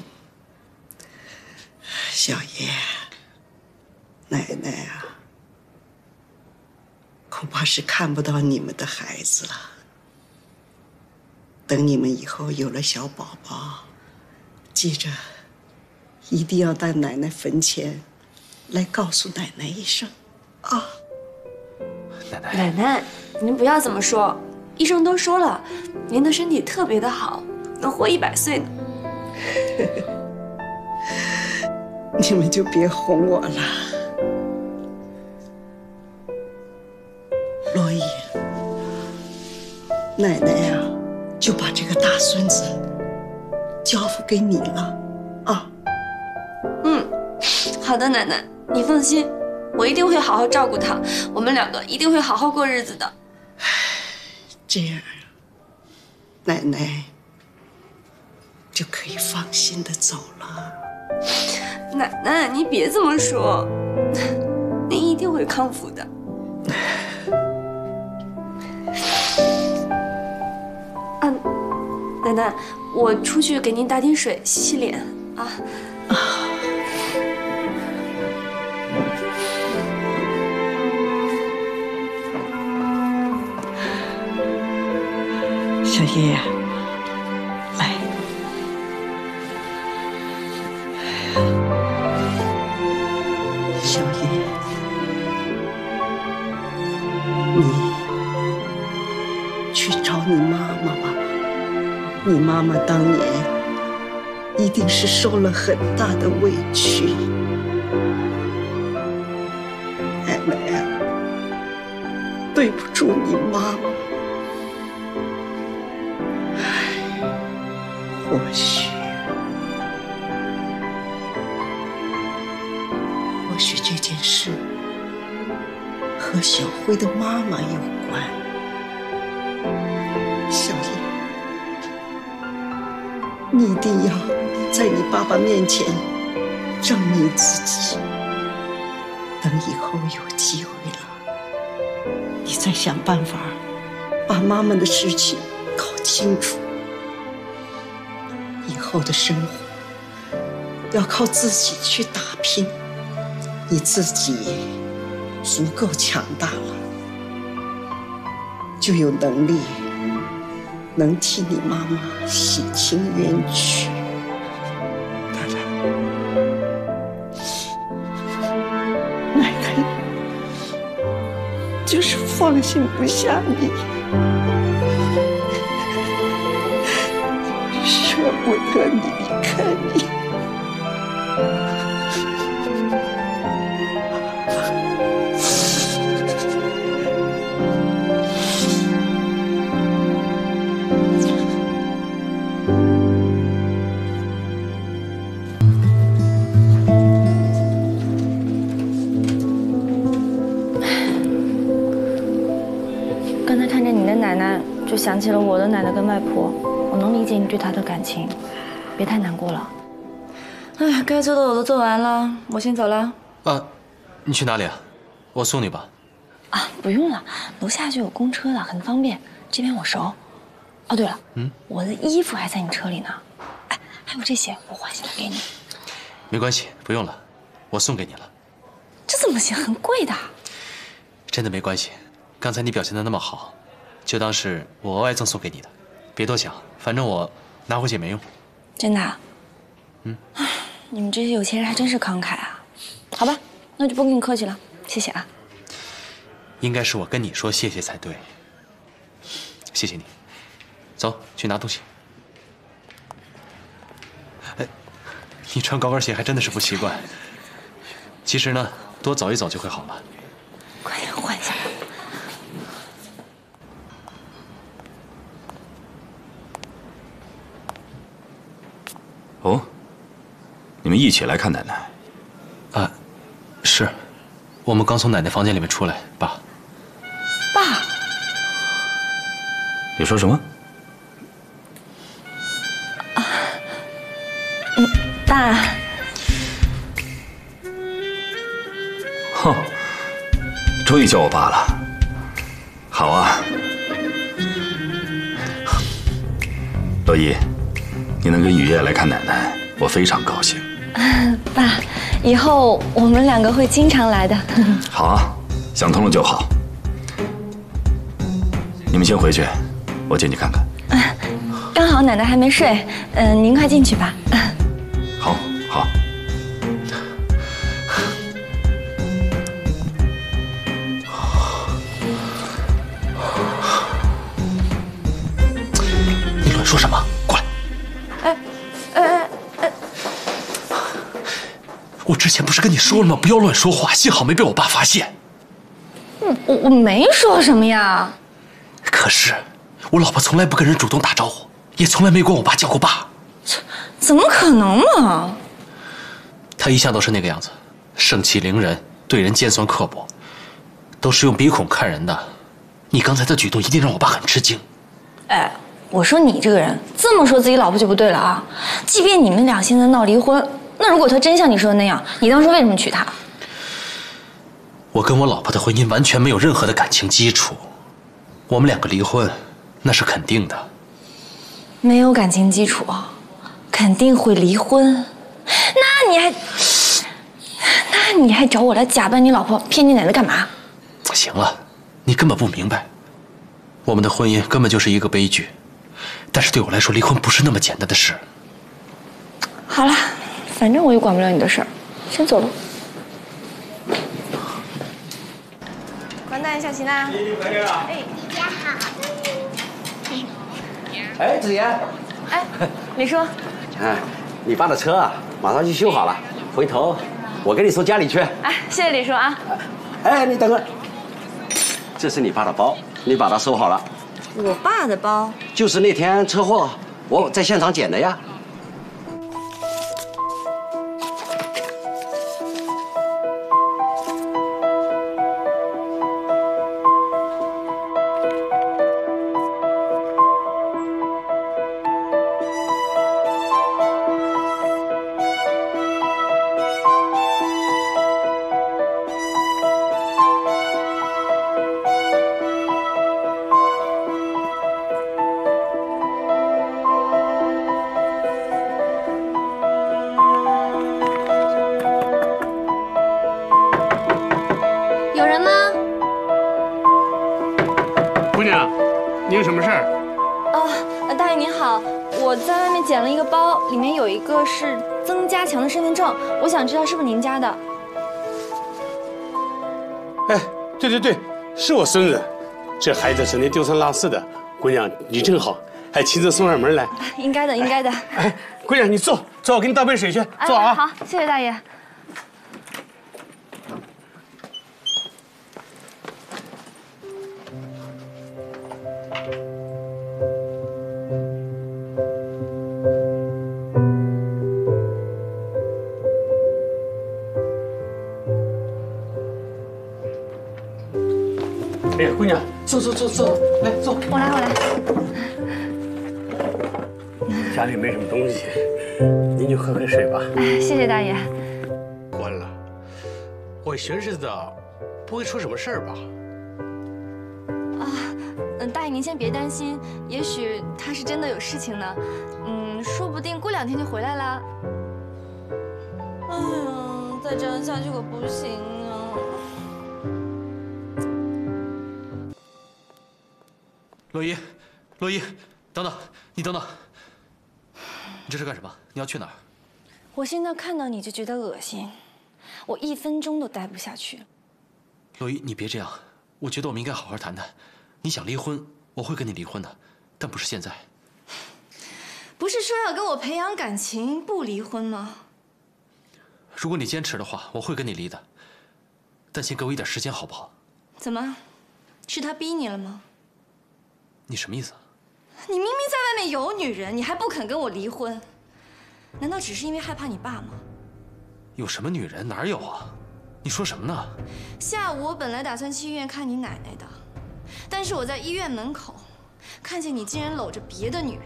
小叶，奶奶啊。 恐怕是看不到你们的孩子了。等你们以后有了小宝宝，记着，一定要到奶奶坟前来告诉奶奶一声，啊！奶奶，奶奶，您不要这么说，医生都说了，您的身体特别的好，能活一百岁呢。你们就别哄我了。 洛伊，奶奶呀、啊，就把这个大孙子交付给你了，啊。嗯，好的，奶奶，你放心，我一定会好好照顾他，我们两个一定会好好过日子的。这样，奶奶，就可以放心的走了。奶奶，你别这么说，您一定会康复的。啊，奶奶，我出去给您打点水，洗洗脸啊。啊。 小叶呀，来！小叶，你去找你妈妈吧。你妈妈当年一定是受了很大的委屈。奶奶啊，对不住你妈妈。 或许，或许这件事和小辉的妈妈有关。小叶，你一定要在你爸爸面前证明自己。等以后有机会了，你再想办法把妈妈的事情搞清楚。 以后的生活要靠自己去打拼，你自己足够强大了，就有能力能替你妈妈洗清冤屈。奶奶，奶奶就是放心不下你。 不得你离开你，刚才看见你的奶奶，就想起了我的奶奶跟外婆。 我能理解你对他的感情，别太难过了。哎，该做的我都做完了，我先走了。啊，你去哪里啊？我送你吧。啊，不用了，楼下就有公车了，很方便。这边我熟。哦，对了，嗯，我的衣服还在你车里呢。哎，还有这些，我换下来给你。没关系，不用了，我送给你了。这怎么行？很贵的。真的没关系，刚才你表现的那么好，就当是我额外赠送给你的。 别多想，反正我拿回去也没用。真的、啊？嗯。哎，你们这些有钱人还真是慷慨啊！好吧，那就不跟你客气了，谢谢啊。应该是我跟你说谢谢才对。谢谢你。走，去拿东西。哎，你穿高跟鞋还真的是不习惯。其实呢，多走一走就会好了。快点换一下。 哦，你们一起来看奶奶？啊，是，我们刚从奶奶房间里面出来，爸。爸，你说什么？啊，嗯，爸。哼，终于叫我爸了，好啊。洛伊。 你能跟雨夜来看奶奶，我非常高兴。爸，以后我们两个会经常来的。好啊，想通了就好。你们先回去，我进去看看。刚好奶奶还没睡，嗯，您快进去吧。好，好。你乱说什么？ 我之前不是跟你说了吗？不要乱说话，幸好没被我爸发现。我我我没说什么呀。可是，我老婆从来不跟人主动打招呼，也从来没管我爸叫过爸。怎么可能嘛！她一向都是那个样子，盛气凌人，对人尖酸刻薄，都是用鼻孔看人的。你刚才的举动一定让我爸很吃惊。哎，我说你这个人这么说自己老婆就不对了啊！即便你们俩现在闹离婚，那如果他真像你说的那样，你当初为什么娶她？我跟我老婆的婚姻完全没有任何的感情基础，我们两个离婚，那是肯定的。没有感情基础，肯定会离婚。那你还，那你还找我来假扮你老婆骗你奶奶干嘛？行了，你根本不明白，我们的婚姻根本就是一个悲剧。但是对我来说，离婚不是那么简单的事。好了，反正我也管不了你的事儿，先走了。 完蛋，小齐呢？你回来了。哎，大家好。哎，子妍。哎，李叔。哎，你爸的车啊，马上就修好了，回头我给你送家里去。哎，谢谢李叔啊。哎，你等会儿。这是你爸的包，你把它收好了。我爸的包？就是那天车祸，我在现场捡的呀。 我想知道是不是您家的？哎，对对对，是我孙子，这孩子整天丢三落四的。姑娘，你真好，还亲自送上门来。应该的，应该的。哎，姑娘，你坐，坐，我给你倒杯水去。坐啊！好，谢谢大爷。坐坐坐坐，来坐，我来我来。家里没什么东西，您就喝口水吧。哎，谢谢大爷。关了，我寻思着，不会出什么事儿吧？啊，嗯，大爷您先别担心，也许他是真的有事情呢。嗯，说不定过两天就回来了。哎呀，再这样下去可不行。 洛伊，洛伊，等等，你等等，你这是干什么？你要去哪儿？我现在看到你就觉得恶心，我一分钟都待不下去。洛伊，你别这样，我觉得我们应该好好谈谈。你想离婚，我会跟你离婚的，但不是现在。不是说要跟我培养感情不离婚吗？如果你坚持的话，我会跟你离的，但先给我一点时间好不好？怎么，是他逼你了吗？ 你什么意思啊？你明明在外面有女人，你还不肯跟我离婚，难道只是因为害怕你爸吗？有什么女人？哪有啊？你说什么呢？下午我本来打算去医院看你奶奶的，但是我在医院门口看见你竟然搂着别的女人。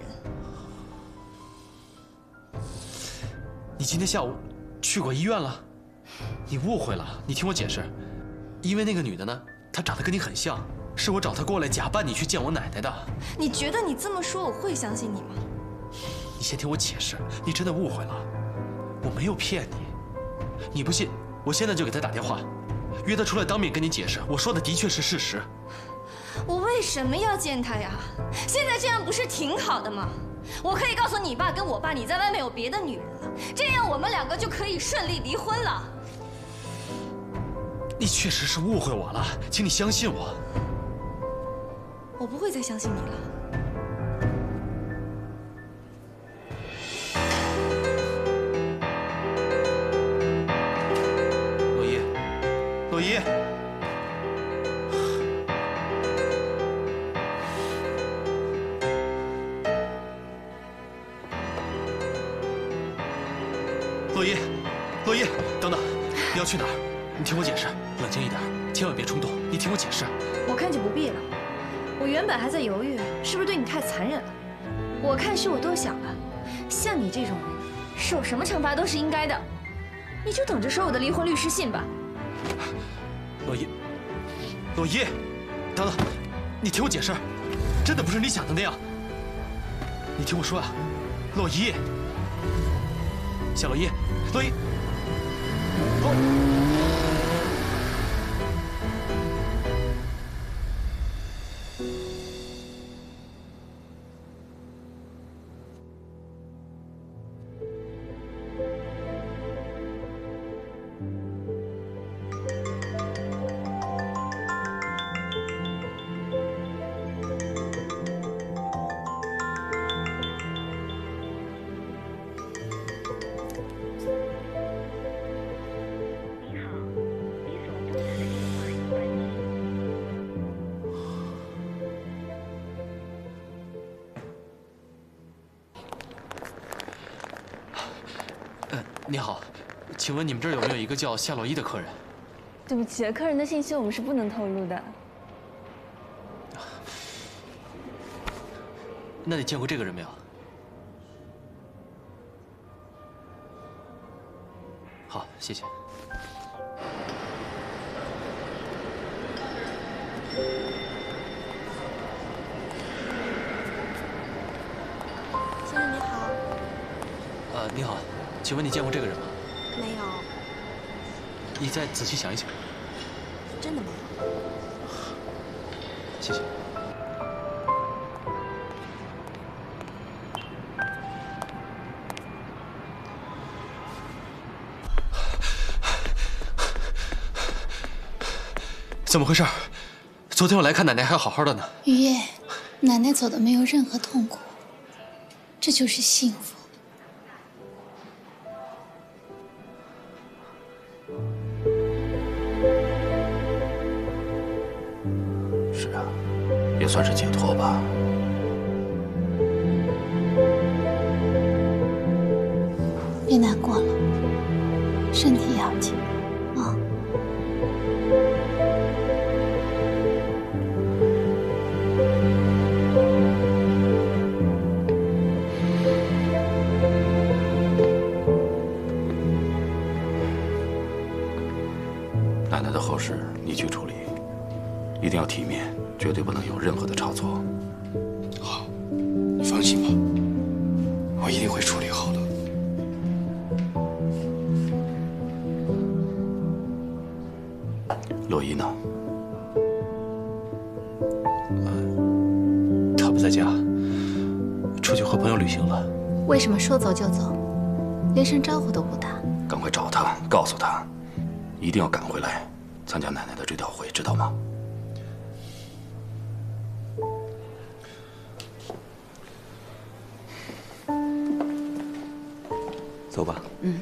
你今天下午去过医院了？你误会了，你听我解释，因为那个女的呢，她长得跟你很像。 是我找他过来假扮你去见我奶奶的。你觉得你这么说我会相信你吗？你先听我解释，你真的误会了，我没有骗你。你不信，我现在就给他打电话，约他出来当面跟你解释，我说的的确是事实。我为什么要见他呀？现在这样不是挺好的吗？我可以告诉你爸跟我爸，你在外面有别的女人了，这样我们两个就可以顺利离婚了。你确实是误会我了，请你相信我。 我不会再相信你了。洛伊，洛伊，洛伊，洛伊，等等，你要去哪儿？你听我解释，冷静一点，千万别冲动。你听我解释。我看就不必了。 我原本还在犹豫，是不是对你太残忍了？我看是我多想了，像你这种人，受什么惩罚都是应该的。你就等着收我的离婚律师信吧。洛伊，洛伊，等等，你听我解释，真的不是你想的那样。你听我说啊，洛伊，夏洛伊，洛伊，洛。 你好，请问你们这儿有没有一个叫夏洛伊的客人？对不起，客人的信息我们是不能透露的。那你见过这个人没有？好，谢谢。 请问你见过这个人吗？没有。你再仔细想一想。真的没有。谢谢。怎么回事？昨天我来看奶奶还好好的呢。雨夜，奶奶走的没有任何痛苦，这就是幸福。 也算是解脱吧。别难过了，身体要紧啊。奶奶的后事你去处理，一定要体面。 绝对不能有任何的差错。好，你放心吧，我一定会处理好的。洛伊呢？呃，他不在家，出去和朋友旅行了。为什么说走就走，连声招呼都不打？赶快找他，告诉他，一定要赶回来参加奶奶的追悼会，知道吗？ 走吧。嗯。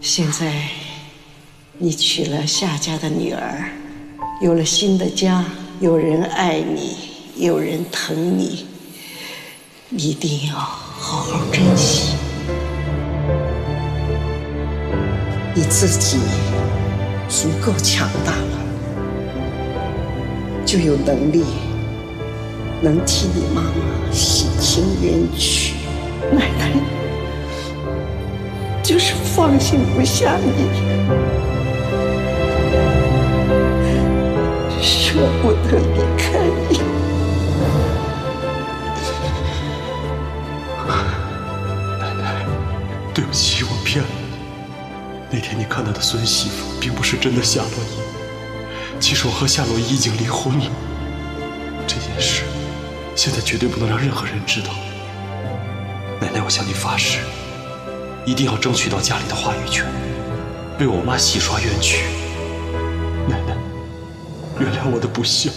现在。 你娶了夏家的女儿，有了新的家，有人爱你，有人疼你，一定要好好珍惜。你自己足够强大了，就有能力能替你妈妈洗清冤屈。奶奶就是放心不下你。 舍不得离开你，奶奶，对不起，我骗了你。那天你看到的孙媳妇，并不是真的夏洛伊。其实我和夏洛伊已经离婚了，这件事现在绝对不能让任何人知道。奶奶，我向你发誓，一定要争取到家里的话语权，为我妈洗刷冤屈。奶奶。 原谅我的不孝。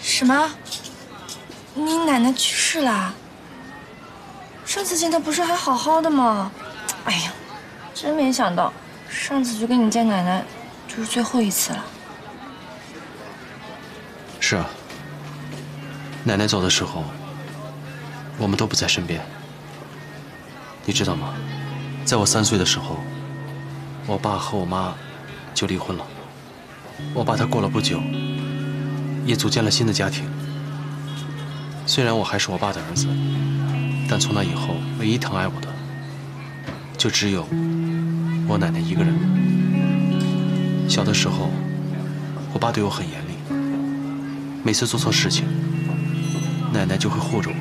什么？你奶奶去世了？上次见他不是还好好的吗？哎呀，真没想到，上次去跟你见奶奶，就是最后一次了。是啊，奶奶走的时候，我们都不在身边。你知道吗？在我三岁的时候，我爸和我妈就离婚了。我爸他过了不久，也组建了新的家庭。虽然我还是我爸的儿子，但从那以后，唯一疼爱我的，就只有我奶奶一个人。小的时候，我爸对我很严厉，每次做错事情，奶奶就会护着我。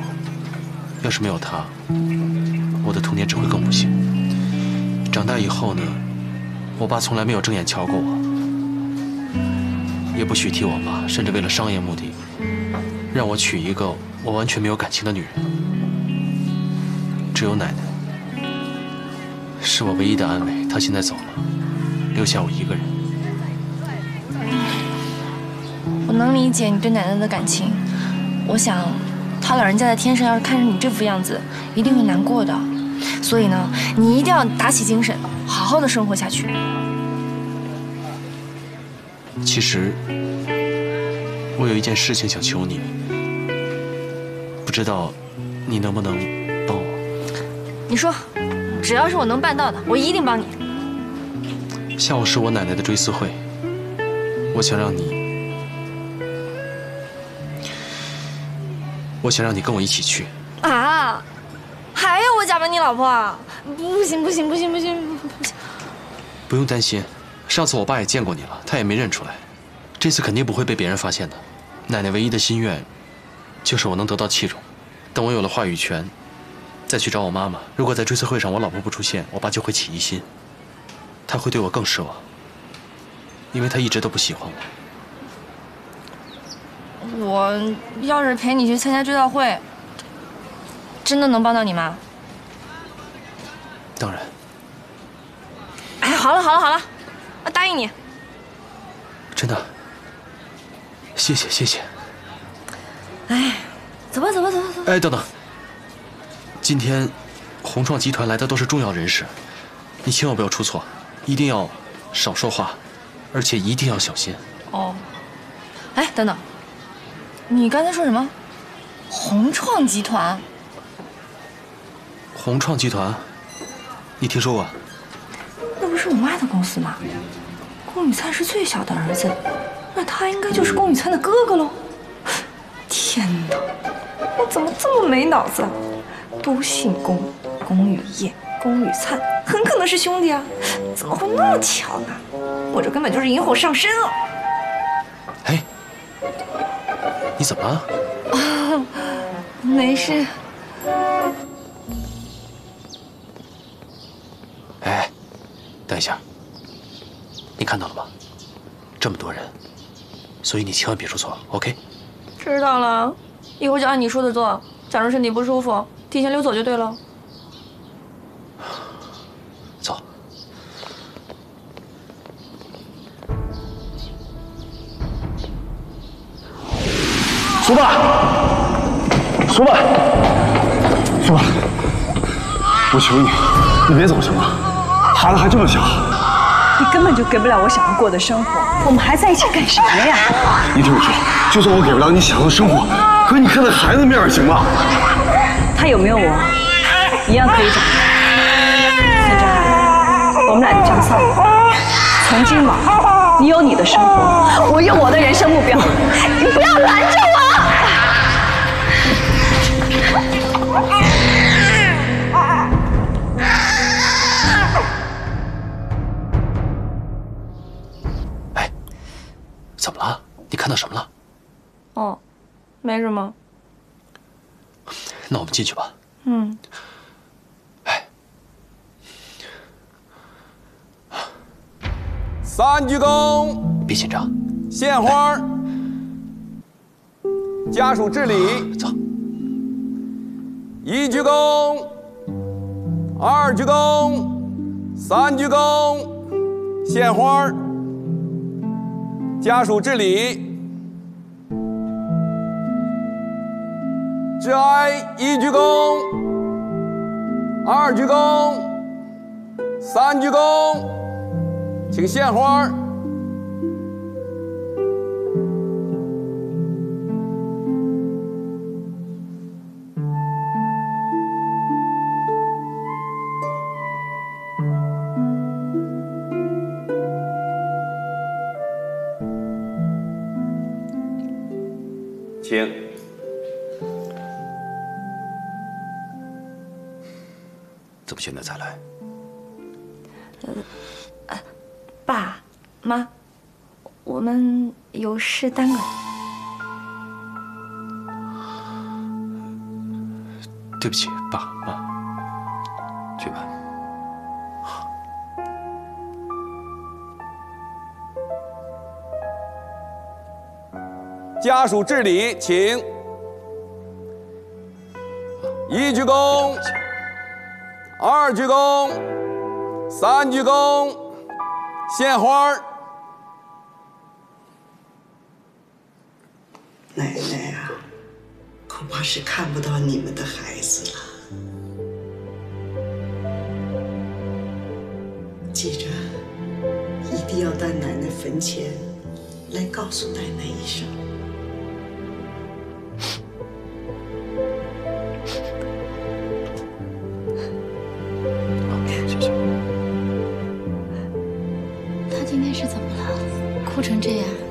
要是没有她，我的童年只会更不幸。长大以后呢，我爸从来没有正眼瞧过我，也不许替我妈，甚至为了商业目的，让我娶一个我完全没有感情的女人。只有奶奶，是我唯一的安慰。她现在走了，留下我一个人。我能理解你对奶奶的感情，我想，她老人家在天上要是看着你这副样子，一定会难过的。所以呢，你一定要打起精神，好好的生活下去。其实，我有一件事情想求你，不知道你能不能帮我？你说，只要是我能办到的，我一定帮你。下午是我奶奶的追思会，我想让你，我想让你跟我一起去。啊！还要我假扮你老婆啊？不行不行不行不行不行！不用担心，上次我爸也见过你了，他也没认出来，这次肯定不会被别人发现的。奶奶唯一的心愿，就是我能得到器重。等我有了话语权，再去找我妈妈。如果在追思会上我老婆不出现，我爸就会起疑心，他会对我更失望，因为他一直都不喜欢我。我要是陪你去参加追悼会，真的能帮到你吗？当然。哎，好了好了好了，我答应你。真的，谢谢谢谢。哎，走吧走吧走吧走。哎，等等，今天鸿创集团来的都是重要人士，你千万不要出错，一定要少说话，而且一定要小心。哦。哎，等等，你刚才说什么？鸿创集团？鸿创集团，你听说过？那不是我妈的公司吗？龚雨灿是最小的儿子，那他应该就是龚雨灿的哥哥喽。天哪，我怎么这么没脑子啊？都姓龚，龚雨夜、龚雨灿，很可能是兄弟啊，怎么会那么巧呢？我这根本就是引火上身啊！哎，你怎么了？啊，没事。哎，等一下，你看到了吧？这么多人，所以你千万别出错 ，OK？ 知道了，以后就按你说的做，假如身体不舒服，提前溜走就对了。走。苏爸，苏爸，苏爸，我求你，你别走行吗？孩子还这么小，你根本就给不了我想要过的生活，我们还在一起干什么呀？你听我说，就算我给不了你想要的生活，可你看在孩子面儿行吗？他有没有我，一样可以长大。孙哲涵，我们俩就这样散了。从今往后，你有你的生活，我有我的人生目标。你不要拦着我！怎么了？你看到什么了？哦，没什么。那我们进去吧。嗯。哎。三鞠躬。别紧张。献花。家属致礼。走。一鞠躬。二鞠躬。三鞠躬。献花。家属致礼，致哀一鞠躬，二鞠躬，三鞠躬，请献花。请。 怎么现在才来？呃，爸妈，我们有事耽搁。对不起，爸妈，去吧。家属致礼，请。一鞠躬。 二鞠躬，三鞠躬，献花儿。奶奶啊，恐怕是看不到你们的孩子了。记着，一定要到奶奶坟前来告诉奶奶一声。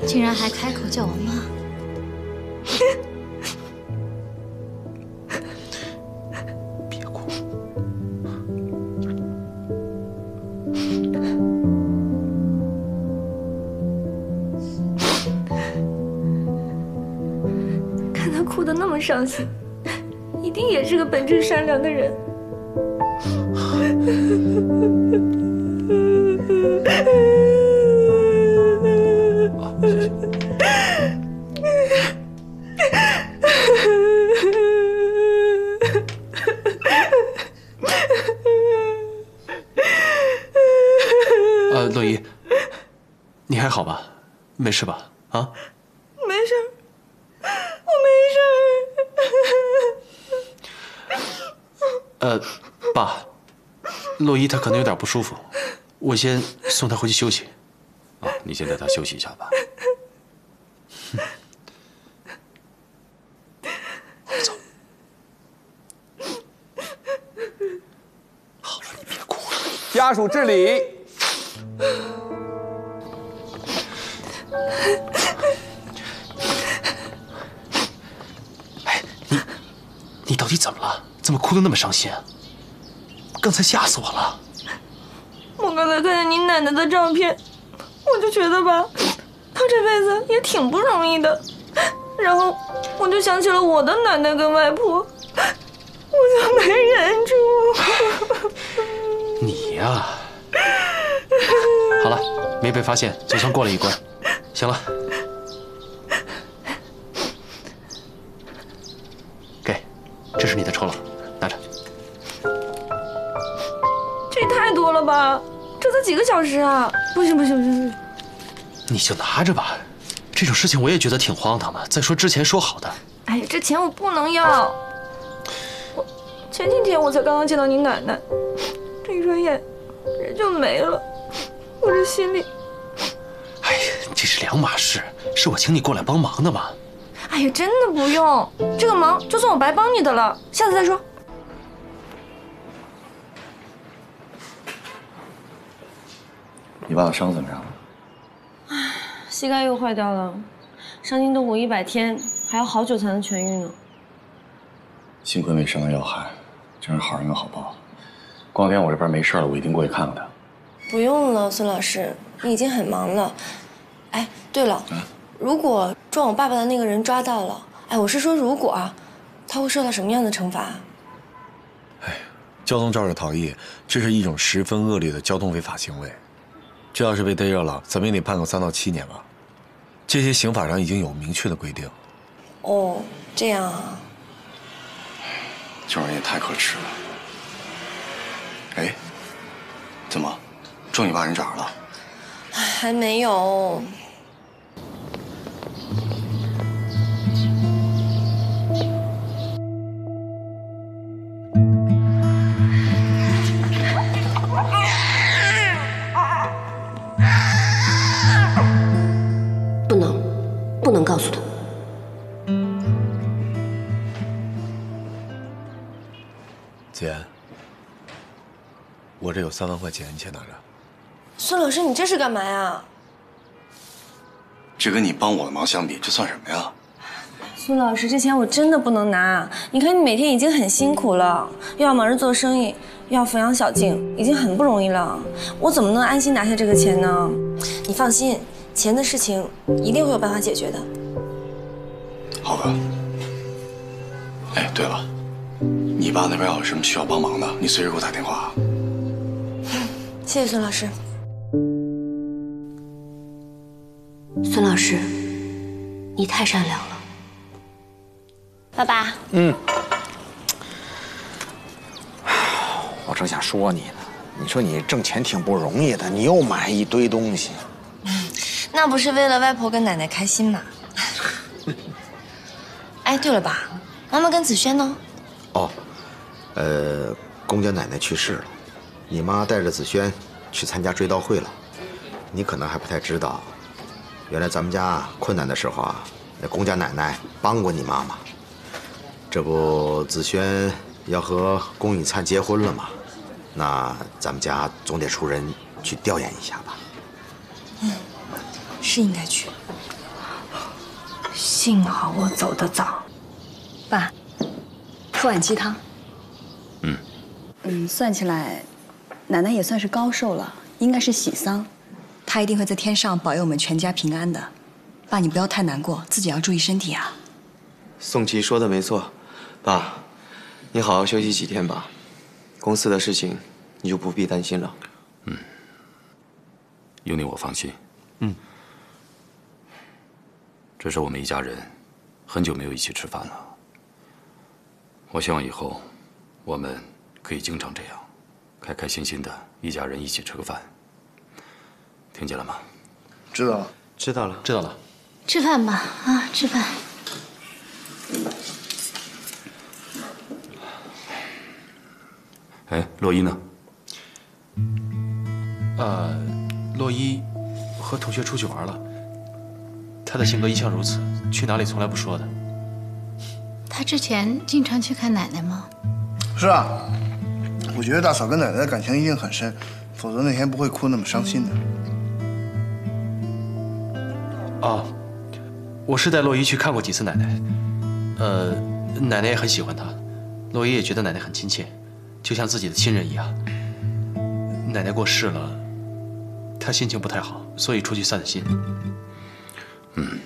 竟然还开口叫我妈！别哭！看他哭得那么伤心，一定也是个本质善良的人。没事吧？啊，没事，我没事。呃，爸，洛伊她可能有点不舒服，我先送她回去休息。啊，你先带她休息一下吧。我们走。好了，你别哭了。家属致礼。 哭得那么伤心，刚才吓死我了！我刚才看见你奶奶的照片，我就觉得吧，她这辈子也挺不容易的。然后我就想起了我的奶奶跟外婆，我就没忍住。你呀、啊，好了，没被发现，总算过了一关。行了，给，这是你的酬劳。 了吧，这才几个小时啊！不行不行不行！你就拿着吧，这种事情我也觉得挺荒唐的。再说之前说好的，哎呀，这钱我不能要。我前几天我才刚刚见到你奶奶，这一转眼人就没了，我这心里……哎呀，这是两码事，是我请你过来帮忙的嘛。哎呀，真的不用，这个忙就算我白帮你的了，下次再说。 你爸爸伤怎么样了？唉，膝盖又坏掉了，伤筋动骨一百天，还要好久才能痊愈呢。幸亏没伤到要害，真是好人有好报。过两天我这边没事了，我一定过去看看他。不用了，孙老师，你已经很忙了。哎，对了，啊、如果撞我爸爸的那个人抓到了，哎，我是说如果啊，他会受到什么样的惩罚、啊？哎，交通肇事逃逸，这是一种十分恶劣的交通违法行为。 这要是被逮着了，咱们也得判个三到七年吧。这些刑法上已经有明确的规定。哦，这样啊。这玩意也太可耻了。哎，怎么，撞你爸人找着了？还没有。能告诉他。子妍，我这有三万块钱，你先拿着。孙老师，你这是干嘛呀？这跟你帮我的忙相比，这算什么呀？ 苏老师，这钱我真的不能拿。你看，你每天已经很辛苦了，又要忙着做生意，又要抚养小静，已经很不容易了。我怎么能安心拿下这个钱呢？你放心，钱的事情一定会有办法解决的。好吧。哎，对了，你爸那边要有什么需要帮忙的，你随时给我打电话。谢谢孙老师。孙老师，你太善良了。 爸爸，嗯，我正想说你呢。你说你挣钱挺不容易的，你又买一堆东西，嗯，那不是为了外婆跟奶奶开心吗？哎，对了，爸，妈妈跟子轩呢？哦，呃，公家奶奶去世了，你妈带着子轩去参加追悼会了。你可能还不太知道，原来咱们家困难的时候啊，公家奶奶帮过你妈妈。 这不，子轩要和龚雨灿结婚了嘛？那咱们家总得出人去调研一下吧。嗯，是应该去。幸好我走得早。爸，喝碗鸡汤。嗯。嗯，算起来，奶奶也算是高寿了，应该是喜丧，她一定会在天上保佑我们全家平安的。爸，你不要太难过，自己要注意身体啊。宋琦说的没错。 爸，你好好休息几天吧，公司的事情你就不必担心了。嗯，有你我放心。嗯，这是我们一家人很久没有一起吃饭了，我希望以后我们可以经常这样，开开心心的一家人一起吃个饭。听见了吗？知道了，知道了，知道了。吃饭吧，啊，吃饭。 哎，洛伊呢？呃，洛伊和同学出去玩了。他的性格一向如此，去哪里从来不说的。他之前经常去看奶奶吗？是啊，我觉得大嫂跟奶奶的感情一定很深，否则那天不会哭那么伤心的。啊，我是带洛伊去看过几次奶奶，呃，奶奶也很喜欢她，洛伊也觉得奶奶很亲切。 就像自己的亲人一样。奶奶过世了，她心情不太好，所以出去散散心。嗯，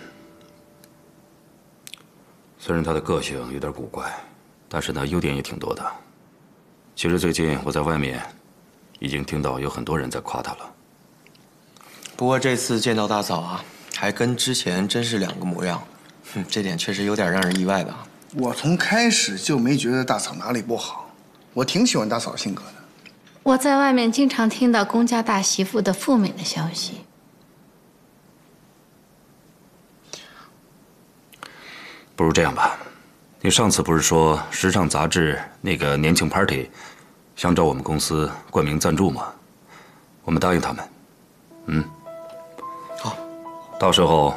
虽然她的个性有点古怪，但是呢，优点也挺多的。其实最近我在外面已经听到有很多人在夸她了。不过这次见到大嫂啊，还跟之前真是两个模样，这点确实有点让人意外的。我从开始就没觉得大嫂哪里不好。 我挺喜欢大嫂性格的。我在外面经常听到龚家大媳妇的负面的消息。不如这样吧，你上次不是说时尚杂志那个年庆 party 想找我们公司冠名赞助吗？我们答应他们。嗯，好。到时候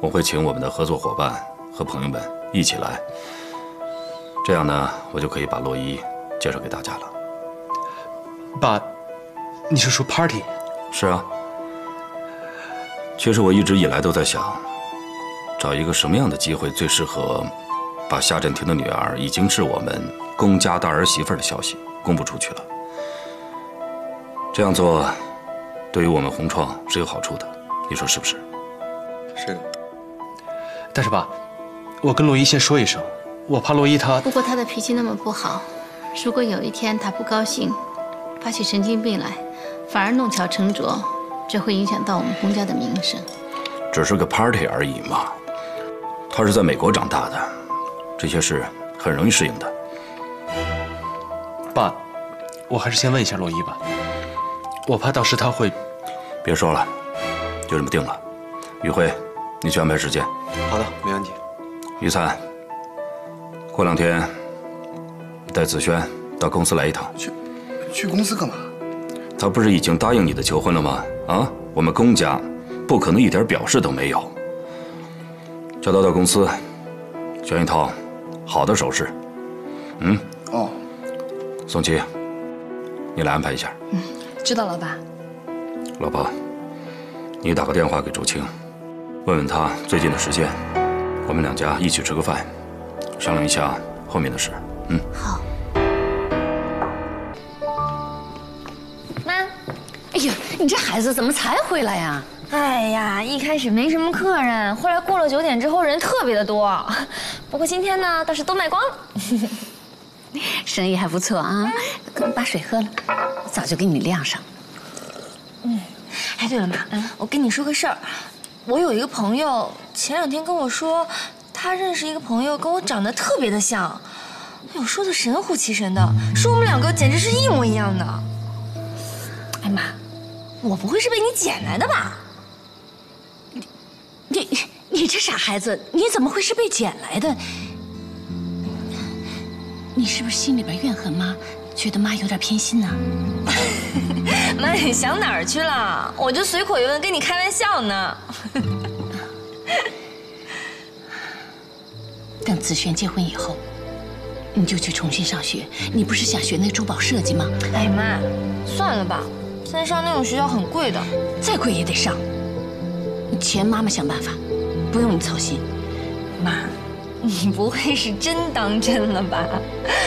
我会请我们的合作伙伴和朋友们一起来，这样呢，我就可以把洛伊。 介绍给大家了，爸，你是说 party？ 是啊。其实我一直以来都在想，找一个什么样的机会最适合把夏振廷的女儿已经是我们龚家大儿媳妇的消息公布出去了。这样做，对于我们红创是有好处的，你说是不是？是的。但是爸，我跟洛伊先说一声，我怕洛伊她……不过她的脾气那么不好。 如果有一天他不高兴，发起神经病来，反而弄巧成拙，这会影响到我们公家的名声。只是个 party 而已嘛，他是在美国长大的，这些事很容易适应的。爸，我还是先问一下洛伊吧，我怕到时他会……别说了，就这么定了。于辉，你去安排时间。好的，没问题。于灿，过两天。 带子轩到公司来一趟。去，去公司干嘛？他不是已经答应你的求婚了吗？啊，我们龚家不可能一点表示都没有。找到的公司，选一套好的首饰。嗯，哦，宋琦，你来安排一下。嗯，知道老板。老婆，你打个电话给周青，问问他最近的时间，我们两家一起吃个饭，商量一下后面的事。嗯，好。 哎呀，你这孩子怎么才回来呀？哎呀，一开始没什么客人，后来过了九点之后人特别的多，不过今天呢倒是都卖光了，生意还不错啊。把水喝了，我早就给你晾上。嗯，哎，对了，妈，我跟你说个事儿，我有一个朋友前两天跟我说，他认识一个朋友跟我长得特别的像，哎呦，说的神乎其神的，说我们两个简直是一模一样的。哎妈。 我不会是被你捡来的吧？你、你、你这傻孩子，你怎么会是被捡来的？你是不是心里边怨恨妈，觉得妈有点偏心呢？妈，你想哪儿去了？我就随口一问，跟你开玩笑呢。等子璇结婚以后，你就去重新上学。你不是想学那珠宝设计吗？哎妈，算了吧。 现在上那种学校很贵的，再贵也得上。钱妈妈想办法，不用你操心。妈，你不会是真当真了吧？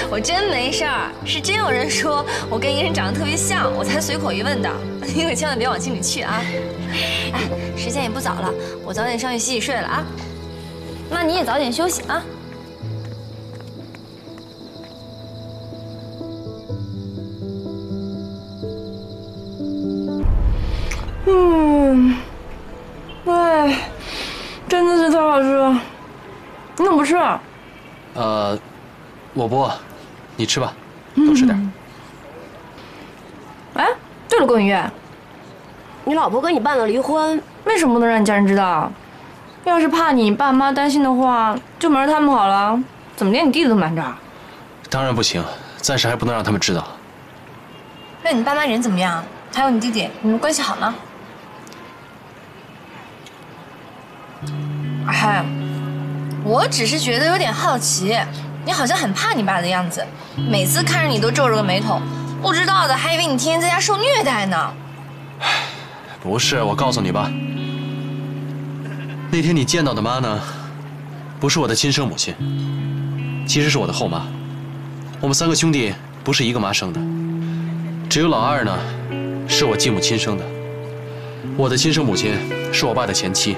我真没事儿，是真有人说我跟一个人长得特别像，我才随口一问的。你可千万别往心里去啊！哎，时间也不早了，我早点上去洗洗睡了啊。那你也早点休息啊。 嗯，哎，真的是太好吃了，你怎么不吃？呃，我不，你吃吧，多吃点。哎，对了，郭云月，你老婆跟你办了离婚，为什么不能让你家人知道？要是怕你爸妈担心的话，就瞒着他们好了。怎么连你弟弟都瞒着？当然不行，暂时还不能让他们知道。那你爸妈人怎么样？还有你弟弟，你们关系好吗？ 哎，我只是觉得有点好奇，你好像很怕你爸的样子，每次看着你都皱着个眉头，不知道的还以为你天天在家受虐待呢。不是，我告诉你吧，那天你见到的妈呢，不是我的亲生母亲，其实是我的后妈。我们三个兄弟不是一个妈生的，只有老二呢，是我继母亲生的。我的亲生母亲是我爸的前妻。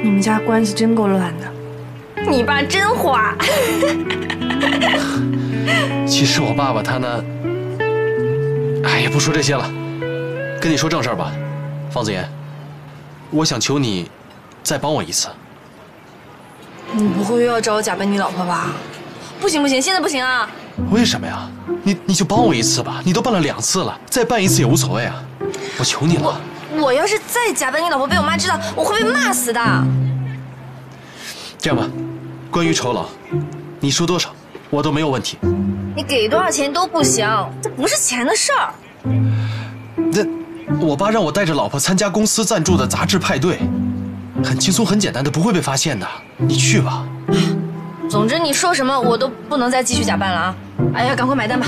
你们家关系真够乱的，你爸真花。其实我爸爸他呢，哎，也不说这些了，跟你说正事儿吧，方子妍，我想求你再帮我一次。你不会又要找我假扮你老婆吧？不行不行，现在不行啊！为什么呀？你你就帮我一次吧，你都办了两次了，再办一次也无所谓啊！我求你了。 我要是再假扮你老婆被我妈知道，我会被骂死的。这样吧，关于酬劳，你说多少我都没有问题。你给多少钱都不行，这不是钱的事儿。那我爸让我带着老婆参加公司赞助的杂志派对，很轻松很简单的，不会被发现的。你去吧。总之你说什么我都不能再继续假扮了啊！哎呀，赶快买单吧。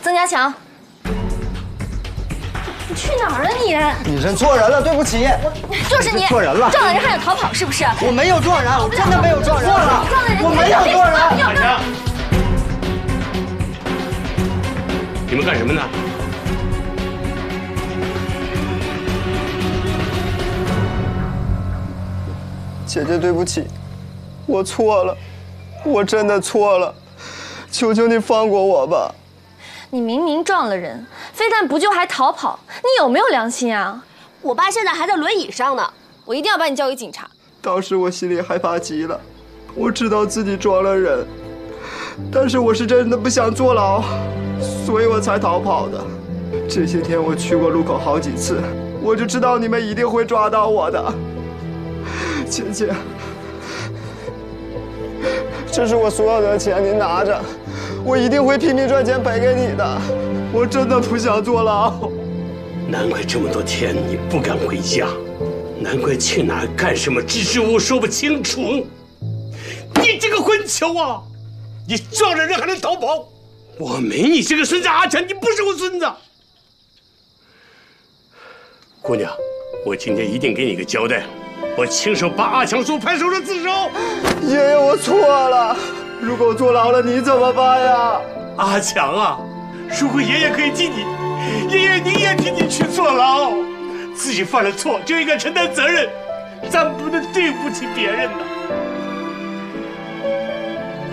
曾家强，你去哪儿了你？你认错人了，对不起，就是你撞人了，撞了人还想逃跑是不是？我没有撞人，我真的没有撞人，错了，我没有撞人。晚上，你们干什么呢？姐姐，对不起，我错了，我真的错了，求求你放过我吧。 你明明撞了人，非但不救还逃跑，你有没有良心啊？我爸现在还在轮椅上呢，我一定要把你交给警察。当时我心里害怕极了，我知道自己撞了人，但是我是真的不想坐牢，所以我才逃跑的。这些天我去过路口好几次，我就知道你们一定会抓到我的。姐姐，这是我所有的钱，您拿着，我一定会拼命赚钱赔给你的。我真的不想坐牢。难怪这么多天你不敢回家，难怪去哪儿干什么支支吾吾说不清楚。你这个混球啊！ 你撞着人还能逃跑？我没你这个孙子阿强，你不是我孙子。姑娘，我今天一定给你个交代，我亲手把阿强从派出所自首。爷爷，我错了。如果我坐牢了，你怎么办呀？阿强啊，如果爷爷可以替你，爷爷宁愿替你去坐牢。自己犯了错就应该承担责任，咱不能对不起别人呐。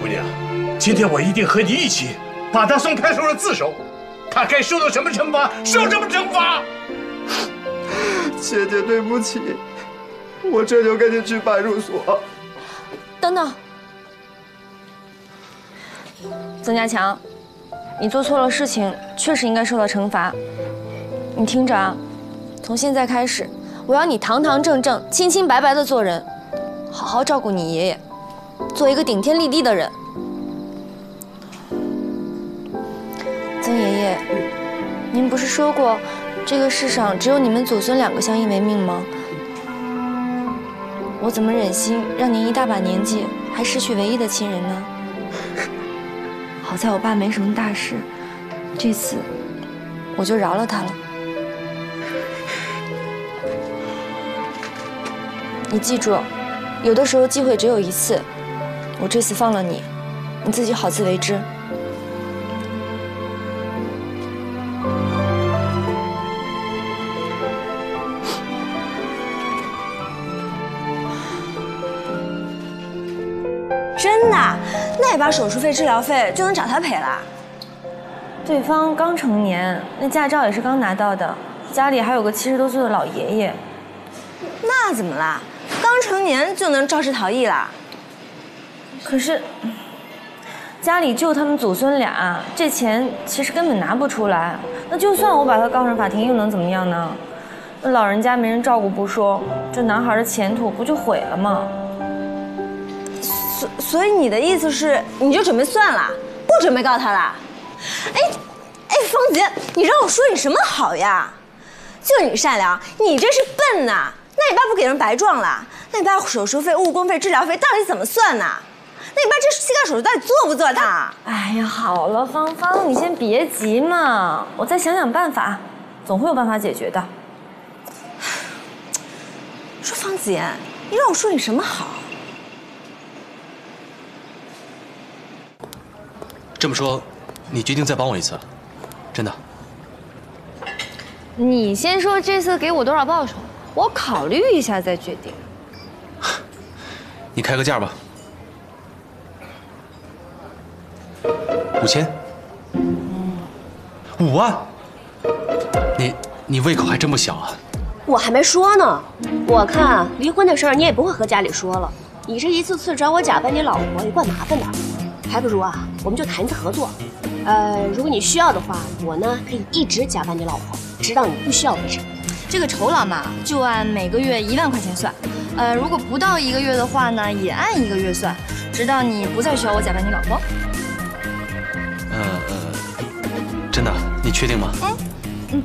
姑娘。 今天我一定和你一起，把他送派出所自首，他该受到什么惩罚，受什么惩罚。姐姐，对不起，我这就跟你去派出所。等等，曾家强，你做错了事情，确实应该受到惩罚。你听着啊，从现在开始，我要你堂堂正正、清清白白的做人，好好照顾你爷爷，做一个顶天立地的人。 曾爷爷，您不是说过，这个世上只有你们祖孙两个相依为命吗？我怎么忍心让您一大把年纪还失去唯一的亲人呢？好在我爸没什么大事，这次我就饶了他了。你记住，有的时候机会只有一次，我这次放了你，你自己好自为之。 真的，那把手术费、治疗费就能找他赔了？对方刚成年，那驾照也是刚拿到的，家里还有个七十多岁的老爷爷。那怎么啦？刚成年就能肇事逃逸啦？可是，家里就他们祖孙俩，这钱其实根本拿不出来。那就算我把他告上法庭，又能怎么样呢？那老人家没人照顾不说，这男孩的前途不就毁了吗？ 所所以你的意思是，你就准备算了，不准备告他了？哎，哎，方杰，你让我说你什么好呀？就你善良，你这是笨呐！那你爸不给人白撞了？那你爸手术费、误工费、治疗费到底怎么算呢？那你爸这膝盖手术到底做不做的？哎呀，好了，芳芳，你先别急嘛，我再想想办法，总会有办法解决的。说方杰，你让我说你什么好？ 这么说，你决定再帮我一次，真的？你先说这次给我多少报酬，我考虑一下再决定。你开个价吧，五千，五万。你你胃口还真不小啊！我还没说呢，我看离婚的事儿你也不会和家里说了，你这一次次找我假扮你老婆也怪麻烦的。 还不如啊，我们就谈一次合作。呃，如果你需要的话，我呢可以一直假扮你老婆，直到你不需要为止。这个酬劳嘛，就按每个月一万块钱算。呃，如果不到一个月的话呢，也按一个月算，直到你不再需要我假扮你老婆。呃呃，真的？你确定吗？嗯嗯。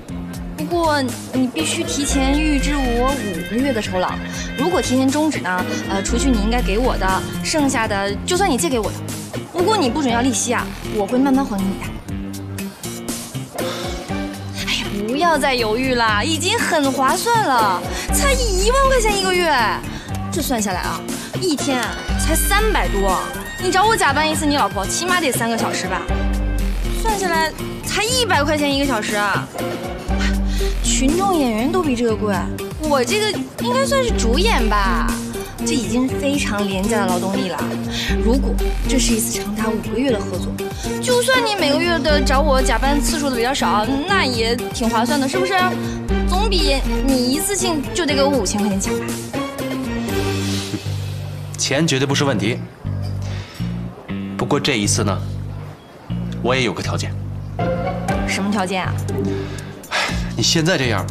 不过你必须提前预支我五个月的酬劳。如果提前终止呢，呃，除去你应该给我的，剩下的就算你借给我的。 不过你不准要利息啊，我会慢慢还给你的。哎呀，不要再犹豫了，已经很划算了，才一万块钱一个月，这算下来啊，一天才三百多。你找我假扮一次你老婆，起码得三个小时吧？算下来才一百块钱一个小时啊！群众演员都比这个贵，我这个应该算是主演吧。 这已经是非常廉价的劳动力了。如果这是一次长达五个月的合作，就算你每个月的找我假扮次数的比较少，那也挺划算的，是不是？总比你一次性就得给我五千块钱强吧？钱绝对不是问题。不过这一次呢，我也有个条件。什么条件啊？你现在这样，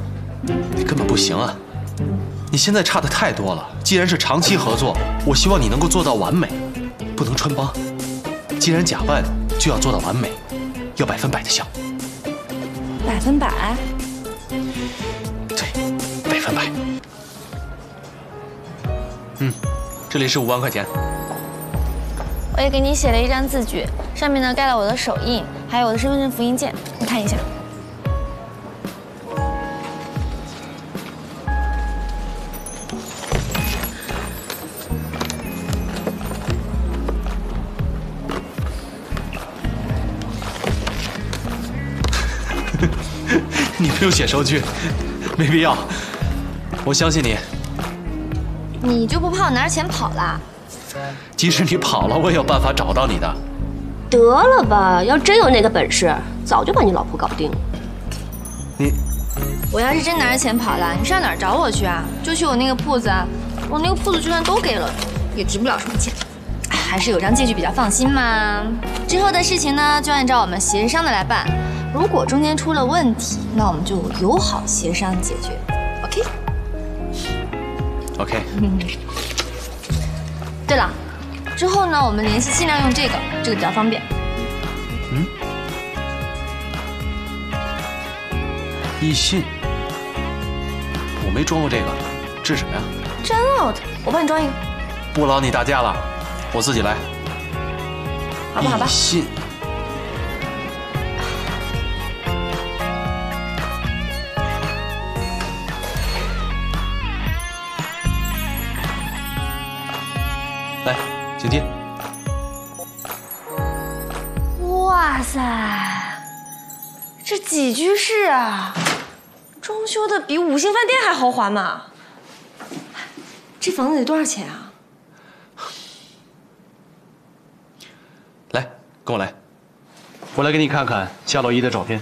你根本不行啊！你现在差的太多了。既然是长期合作，我希望你能够做到完美，不能穿帮。既然假扮，就要做到完美，要百分百的像。百分百？对，百分百。嗯，这里是五万块钱。 我也给你写了一张字据，上面呢盖了我的手印，还有我的身份证复印件，你看一下。你不用写收据，没必要，我相信你。你就不怕我拿着钱跑啦？ 即使你跑了，我也有办法找到你的。得了吧，要真有那个本事，早就把你老婆搞定了。你，我要是真拿着钱跑了，你上哪儿找我去啊？就去我那个铺子啊，我那个铺子就算都给了，也值不了什么钱。还是有张借据比较放心嘛。之后的事情呢，就按照我们协商的来办。如果中间出了问题，那我们就友好协商解决。OK？OK。对了，之后呢，我们联系尽量用这个，这个比较方便。嗯，易信，我没装过这个，这是什么呀？真 out， 我帮你装一个。不劳你大驾了，我自己来。好吧，好吧。易信，来，请进。哇塞，这几居室啊，装修的比五星饭店还豪华嘛！这房子得多少钱啊？来，跟我来，我来给你看看夏洛伊的照片。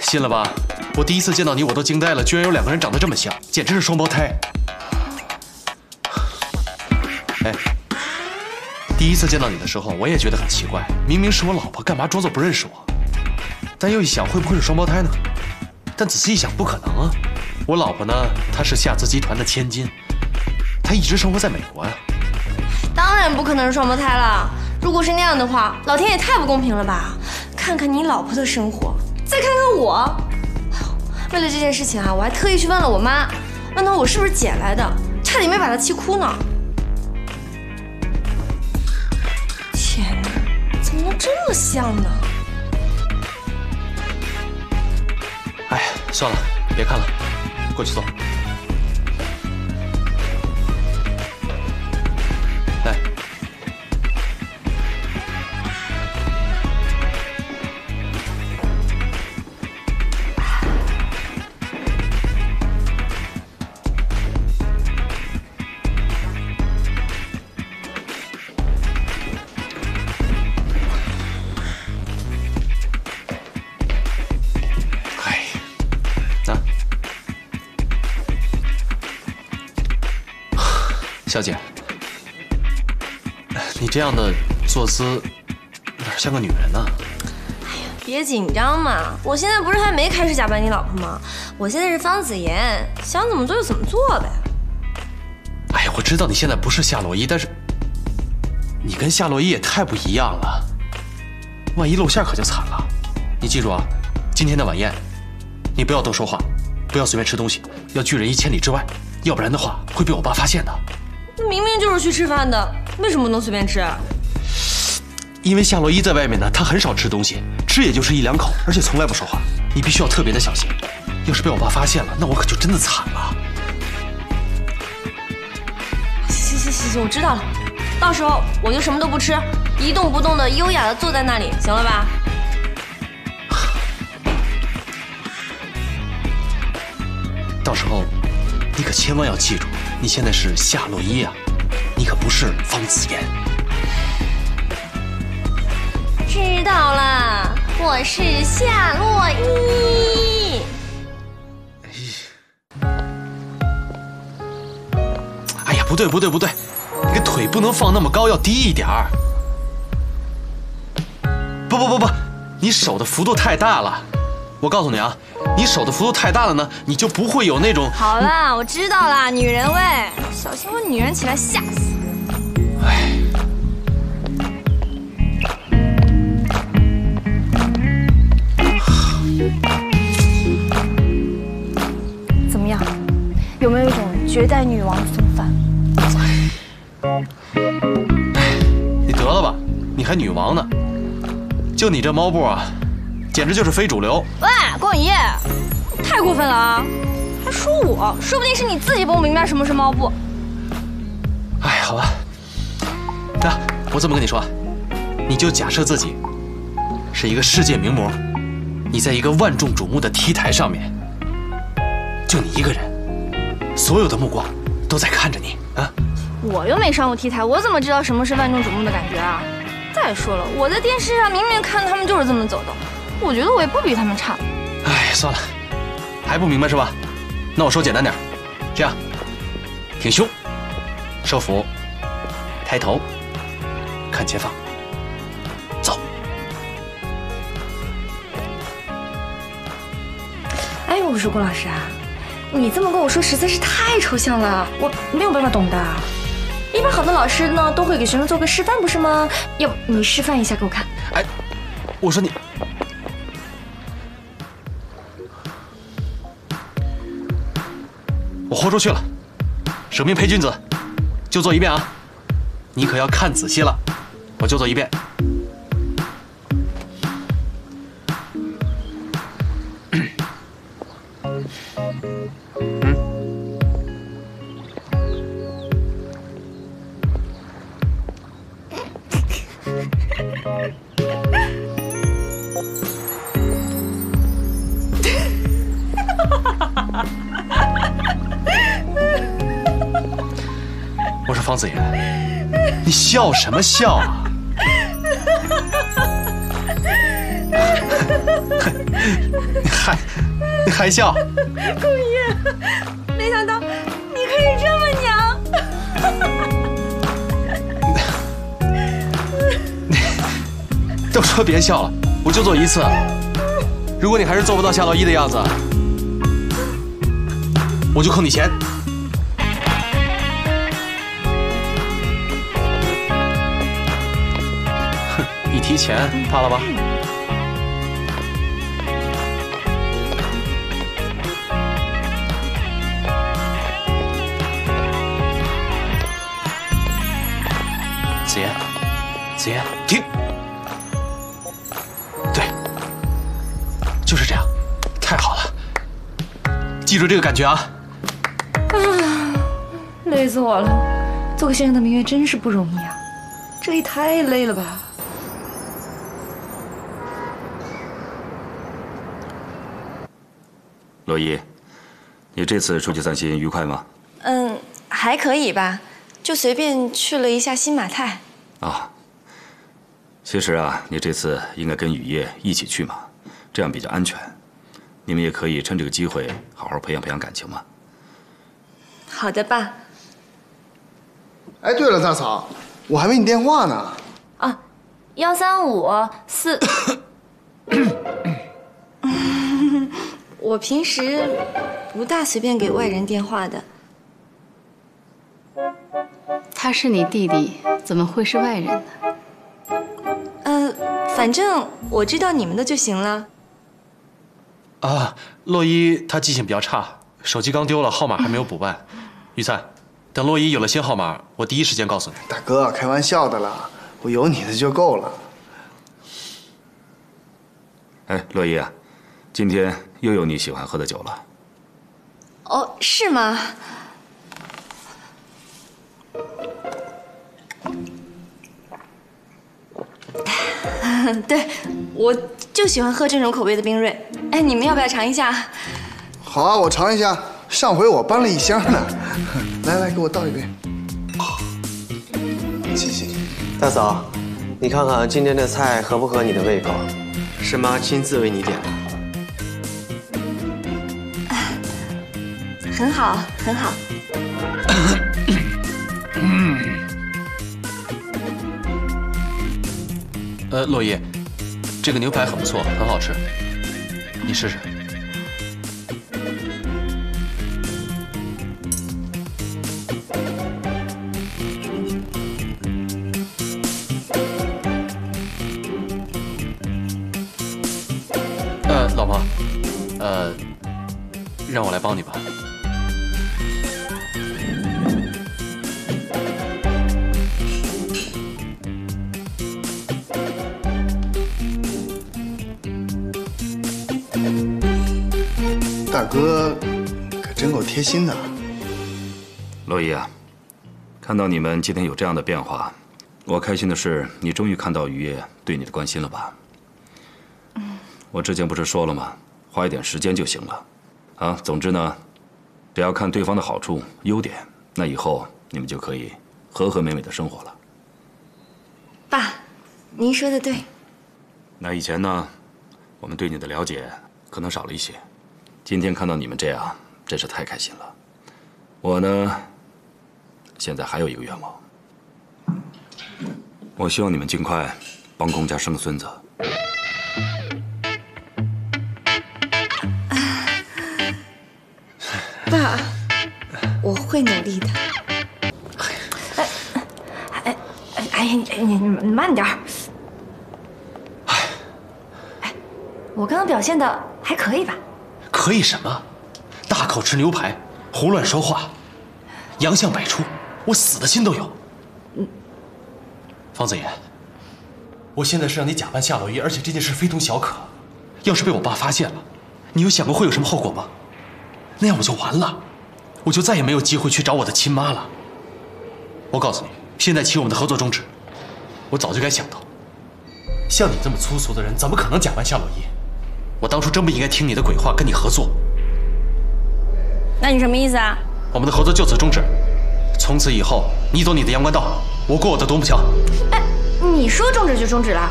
信了吧？我第一次见到你，我都惊呆了，居然有两个人长得这么像，简直是双胞胎。哎，第一次见到你的时候，我也觉得很奇怪，明明是我老婆，干嘛装作不认识我？但又一想，会不会是双胞胎呢？但仔细一想，不可能啊！我老婆呢，她是夏兹集团的千金，她一直生活在美国呀。当然不可能是双胞胎了，如果是那样的话，老天也太不公平了吧！看看你老婆的生活，再看看我。为了这件事情啊，我还特意去问了我妈，问她我是不是捡来的，差点没把她气哭呢。天哪，怎么能这么像呢？哎，算了，别看了，过去坐。来。 小姐，你这样的坐姿哪像个女人呢？哎呀，别紧张嘛！我现在不是还没开始假扮你老婆吗？我现在是方子妍，想怎么做就怎么做呗。哎呀，我知道你现在不是夏洛伊，但是你跟夏洛伊也太不一样了，万一露馅可就惨了。你记住啊，今天的晚宴，你不要多说话，不要随便吃东西，要拒人于千里之外，要不然的话会被我爸发现的。 明明就是去吃饭的，为什么能随便吃？因为夏洛伊在外面呢，她很少吃东西，吃也就吃一两口，而且从来不说话。你必须要特别的小心，要是被我爸发现了，那我可就真的惨了。行行行行，我知道了，到时候我就什么都不吃，一动不动的优雅的坐在那里，行了吧？到时候你可千万要记住。 你现在是夏洛伊啊，你可不是方子妍。我是夏洛伊。哎呀，不对不对不对，那个腿不能放那么高，要低一点儿。不不不不，你手的幅度太大了。我告诉你啊，你手的幅度太大了呢，你就不会有那种……好了，我知道了，女人味，小心我女人起来吓死。 怎么样？有没有一种绝代女王的风范？你得了吧，你还女王呢？就你这猫步啊，简直就是非主流！喂，光一，太过分了啊！还说我，说不定是你自己不明白什么是猫步。哎，好吧，那我这么跟你说，你就假设自己是一个世界名模。 你在一个万众瞩目的 T 台上面，就你一个人，所有的目光都在看着你啊！我又没上过 T 台，我怎么知道什么是万众瞩目的感觉啊？再说了，我在电视上明明看他们就是这么走的，我觉得我也不比他们差。哎，算了，还不明白是吧？那我说简单点，这样：挺胸，收腹，抬头，看前方。 哎，我说郭老师啊，你这么跟我说实在是太抽象了，我没有办法懂的。一般好的老师呢，都会给学生做个示范，不是吗？要不你示范一下给我看？哎，我说你，我豁出去了，舍命陪君子，就做一遍啊！你可要看仔细了，我就做一遍。 我说方子妍，你笑什么笑啊？你还你还笑？顾一，没想到你可以这么娘。都说别笑了，我就做一次。如果你还是做不到夏洛伊的样子，我就扣你钱。 你提前怕了吧？子妍，子妍，停！对，就是这样，太好了！记住这个感觉啊！啊，累死我了！做个先生的名媛真是不容易啊，这也太累了吧！ 洛伊，你这次出去散心愉快吗？嗯，还可以吧，就随便去了一下新马泰。啊，其实啊，你这次应该跟雨夜一起去嘛，这样比较安全。你们也可以趁这个机会好好培养培养感情嘛。好的，爸。哎，对了，大嫂，我还没你电话呢。啊，幺三五四。我平时不大随便给外人电话的。他是你弟弟，怎么会是外人呢？呃，反正我知道你们的就行了。啊，洛伊他记性比较差，手机刚丢了，号码还没有补办。玉灿，等洛伊有了新号码，我第一时间告诉你。大哥，开玩笑的啦，我有你的就够了。哎，洛伊啊。 今天又有你喜欢喝的酒了。哦，是吗？对，我就喜欢喝这种口味的冰锐。哎，你们要不要尝一下？好啊，我尝一下。上回我搬了一箱呢。来来，给我倒一杯。谢谢。大嫂，你看看今天的菜合不合你的胃口？是妈亲自为你点的。啊，很好，很好。嗯。呃，洛伊，这个牛排很不错，很好吃，你试试。 让我来帮你吧。大哥可真够贴心的。洛伊啊，看到你们今天有这样的变化，我开心的是你终于看到雨夜对你的关心了吧？我之前不是说了吗？花一点时间就行了。 啊，总之呢，只要看对方的好处、优点，那以后你们就可以和和美美的生活了。爸，您说的对。那以前呢，我们对你的了解可能少了一些，今天看到你们这样，真是太开心了。我呢，现在还有一个愿望，我希望你们尽快帮龚家生个孙子。 爸，我会努力的。哎哎哎哎呀，你你慢点儿。哎，我刚刚表现的还可以吧？可以什么？大口吃牛排，胡乱说话，洋相百出，我死的心都有。嗯，方子妍，我现在是让你假扮夏洛伊，而且这件事非同小可。要是被我爸发现了，你有想过会有什么后果吗？ 那样我就完了，我就再也没有机会去找我的亲妈了。我告诉你，现在起我们的合作终止。我早就该想到，像你这么粗俗的人，怎么可能假扮夏洛伊？我当初真不应该听你的鬼话，跟你合作。那你什么意思啊？我们的合作就此终止，从此以后你走你的阳关道，我过我的独木桥。哎，你说终止就终止了，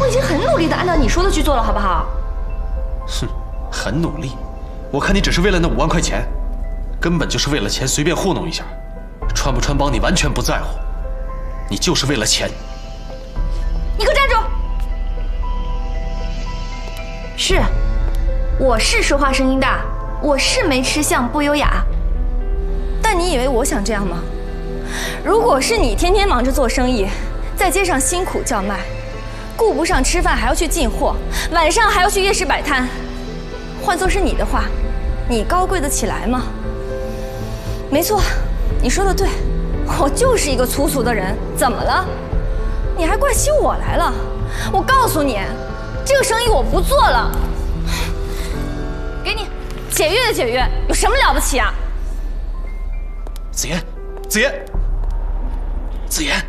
我已经很努力的按照你说的去做了，好不好？哼，很努力。 我看你只是为了那五万块钱，根本就是为了钱随便糊弄一下，穿不穿帮你完全不在乎，你就是为了钱。你给我站住！是，我是说话声音大，我是没吃相不优雅，但你以为我想这样吗？如果是你天天忙着做生意，在街上辛苦叫卖，顾不上吃饭还要去进货，晚上还要去夜市摆摊。 换作是你的话，你高贵得起来吗？没错，你说的对，我就是一个粗俗的人，怎么了？你还怪起我来了？我告诉你，这个生意我不做了。给你解约的解约，有什么了不起啊？子妍，子妍，子妍，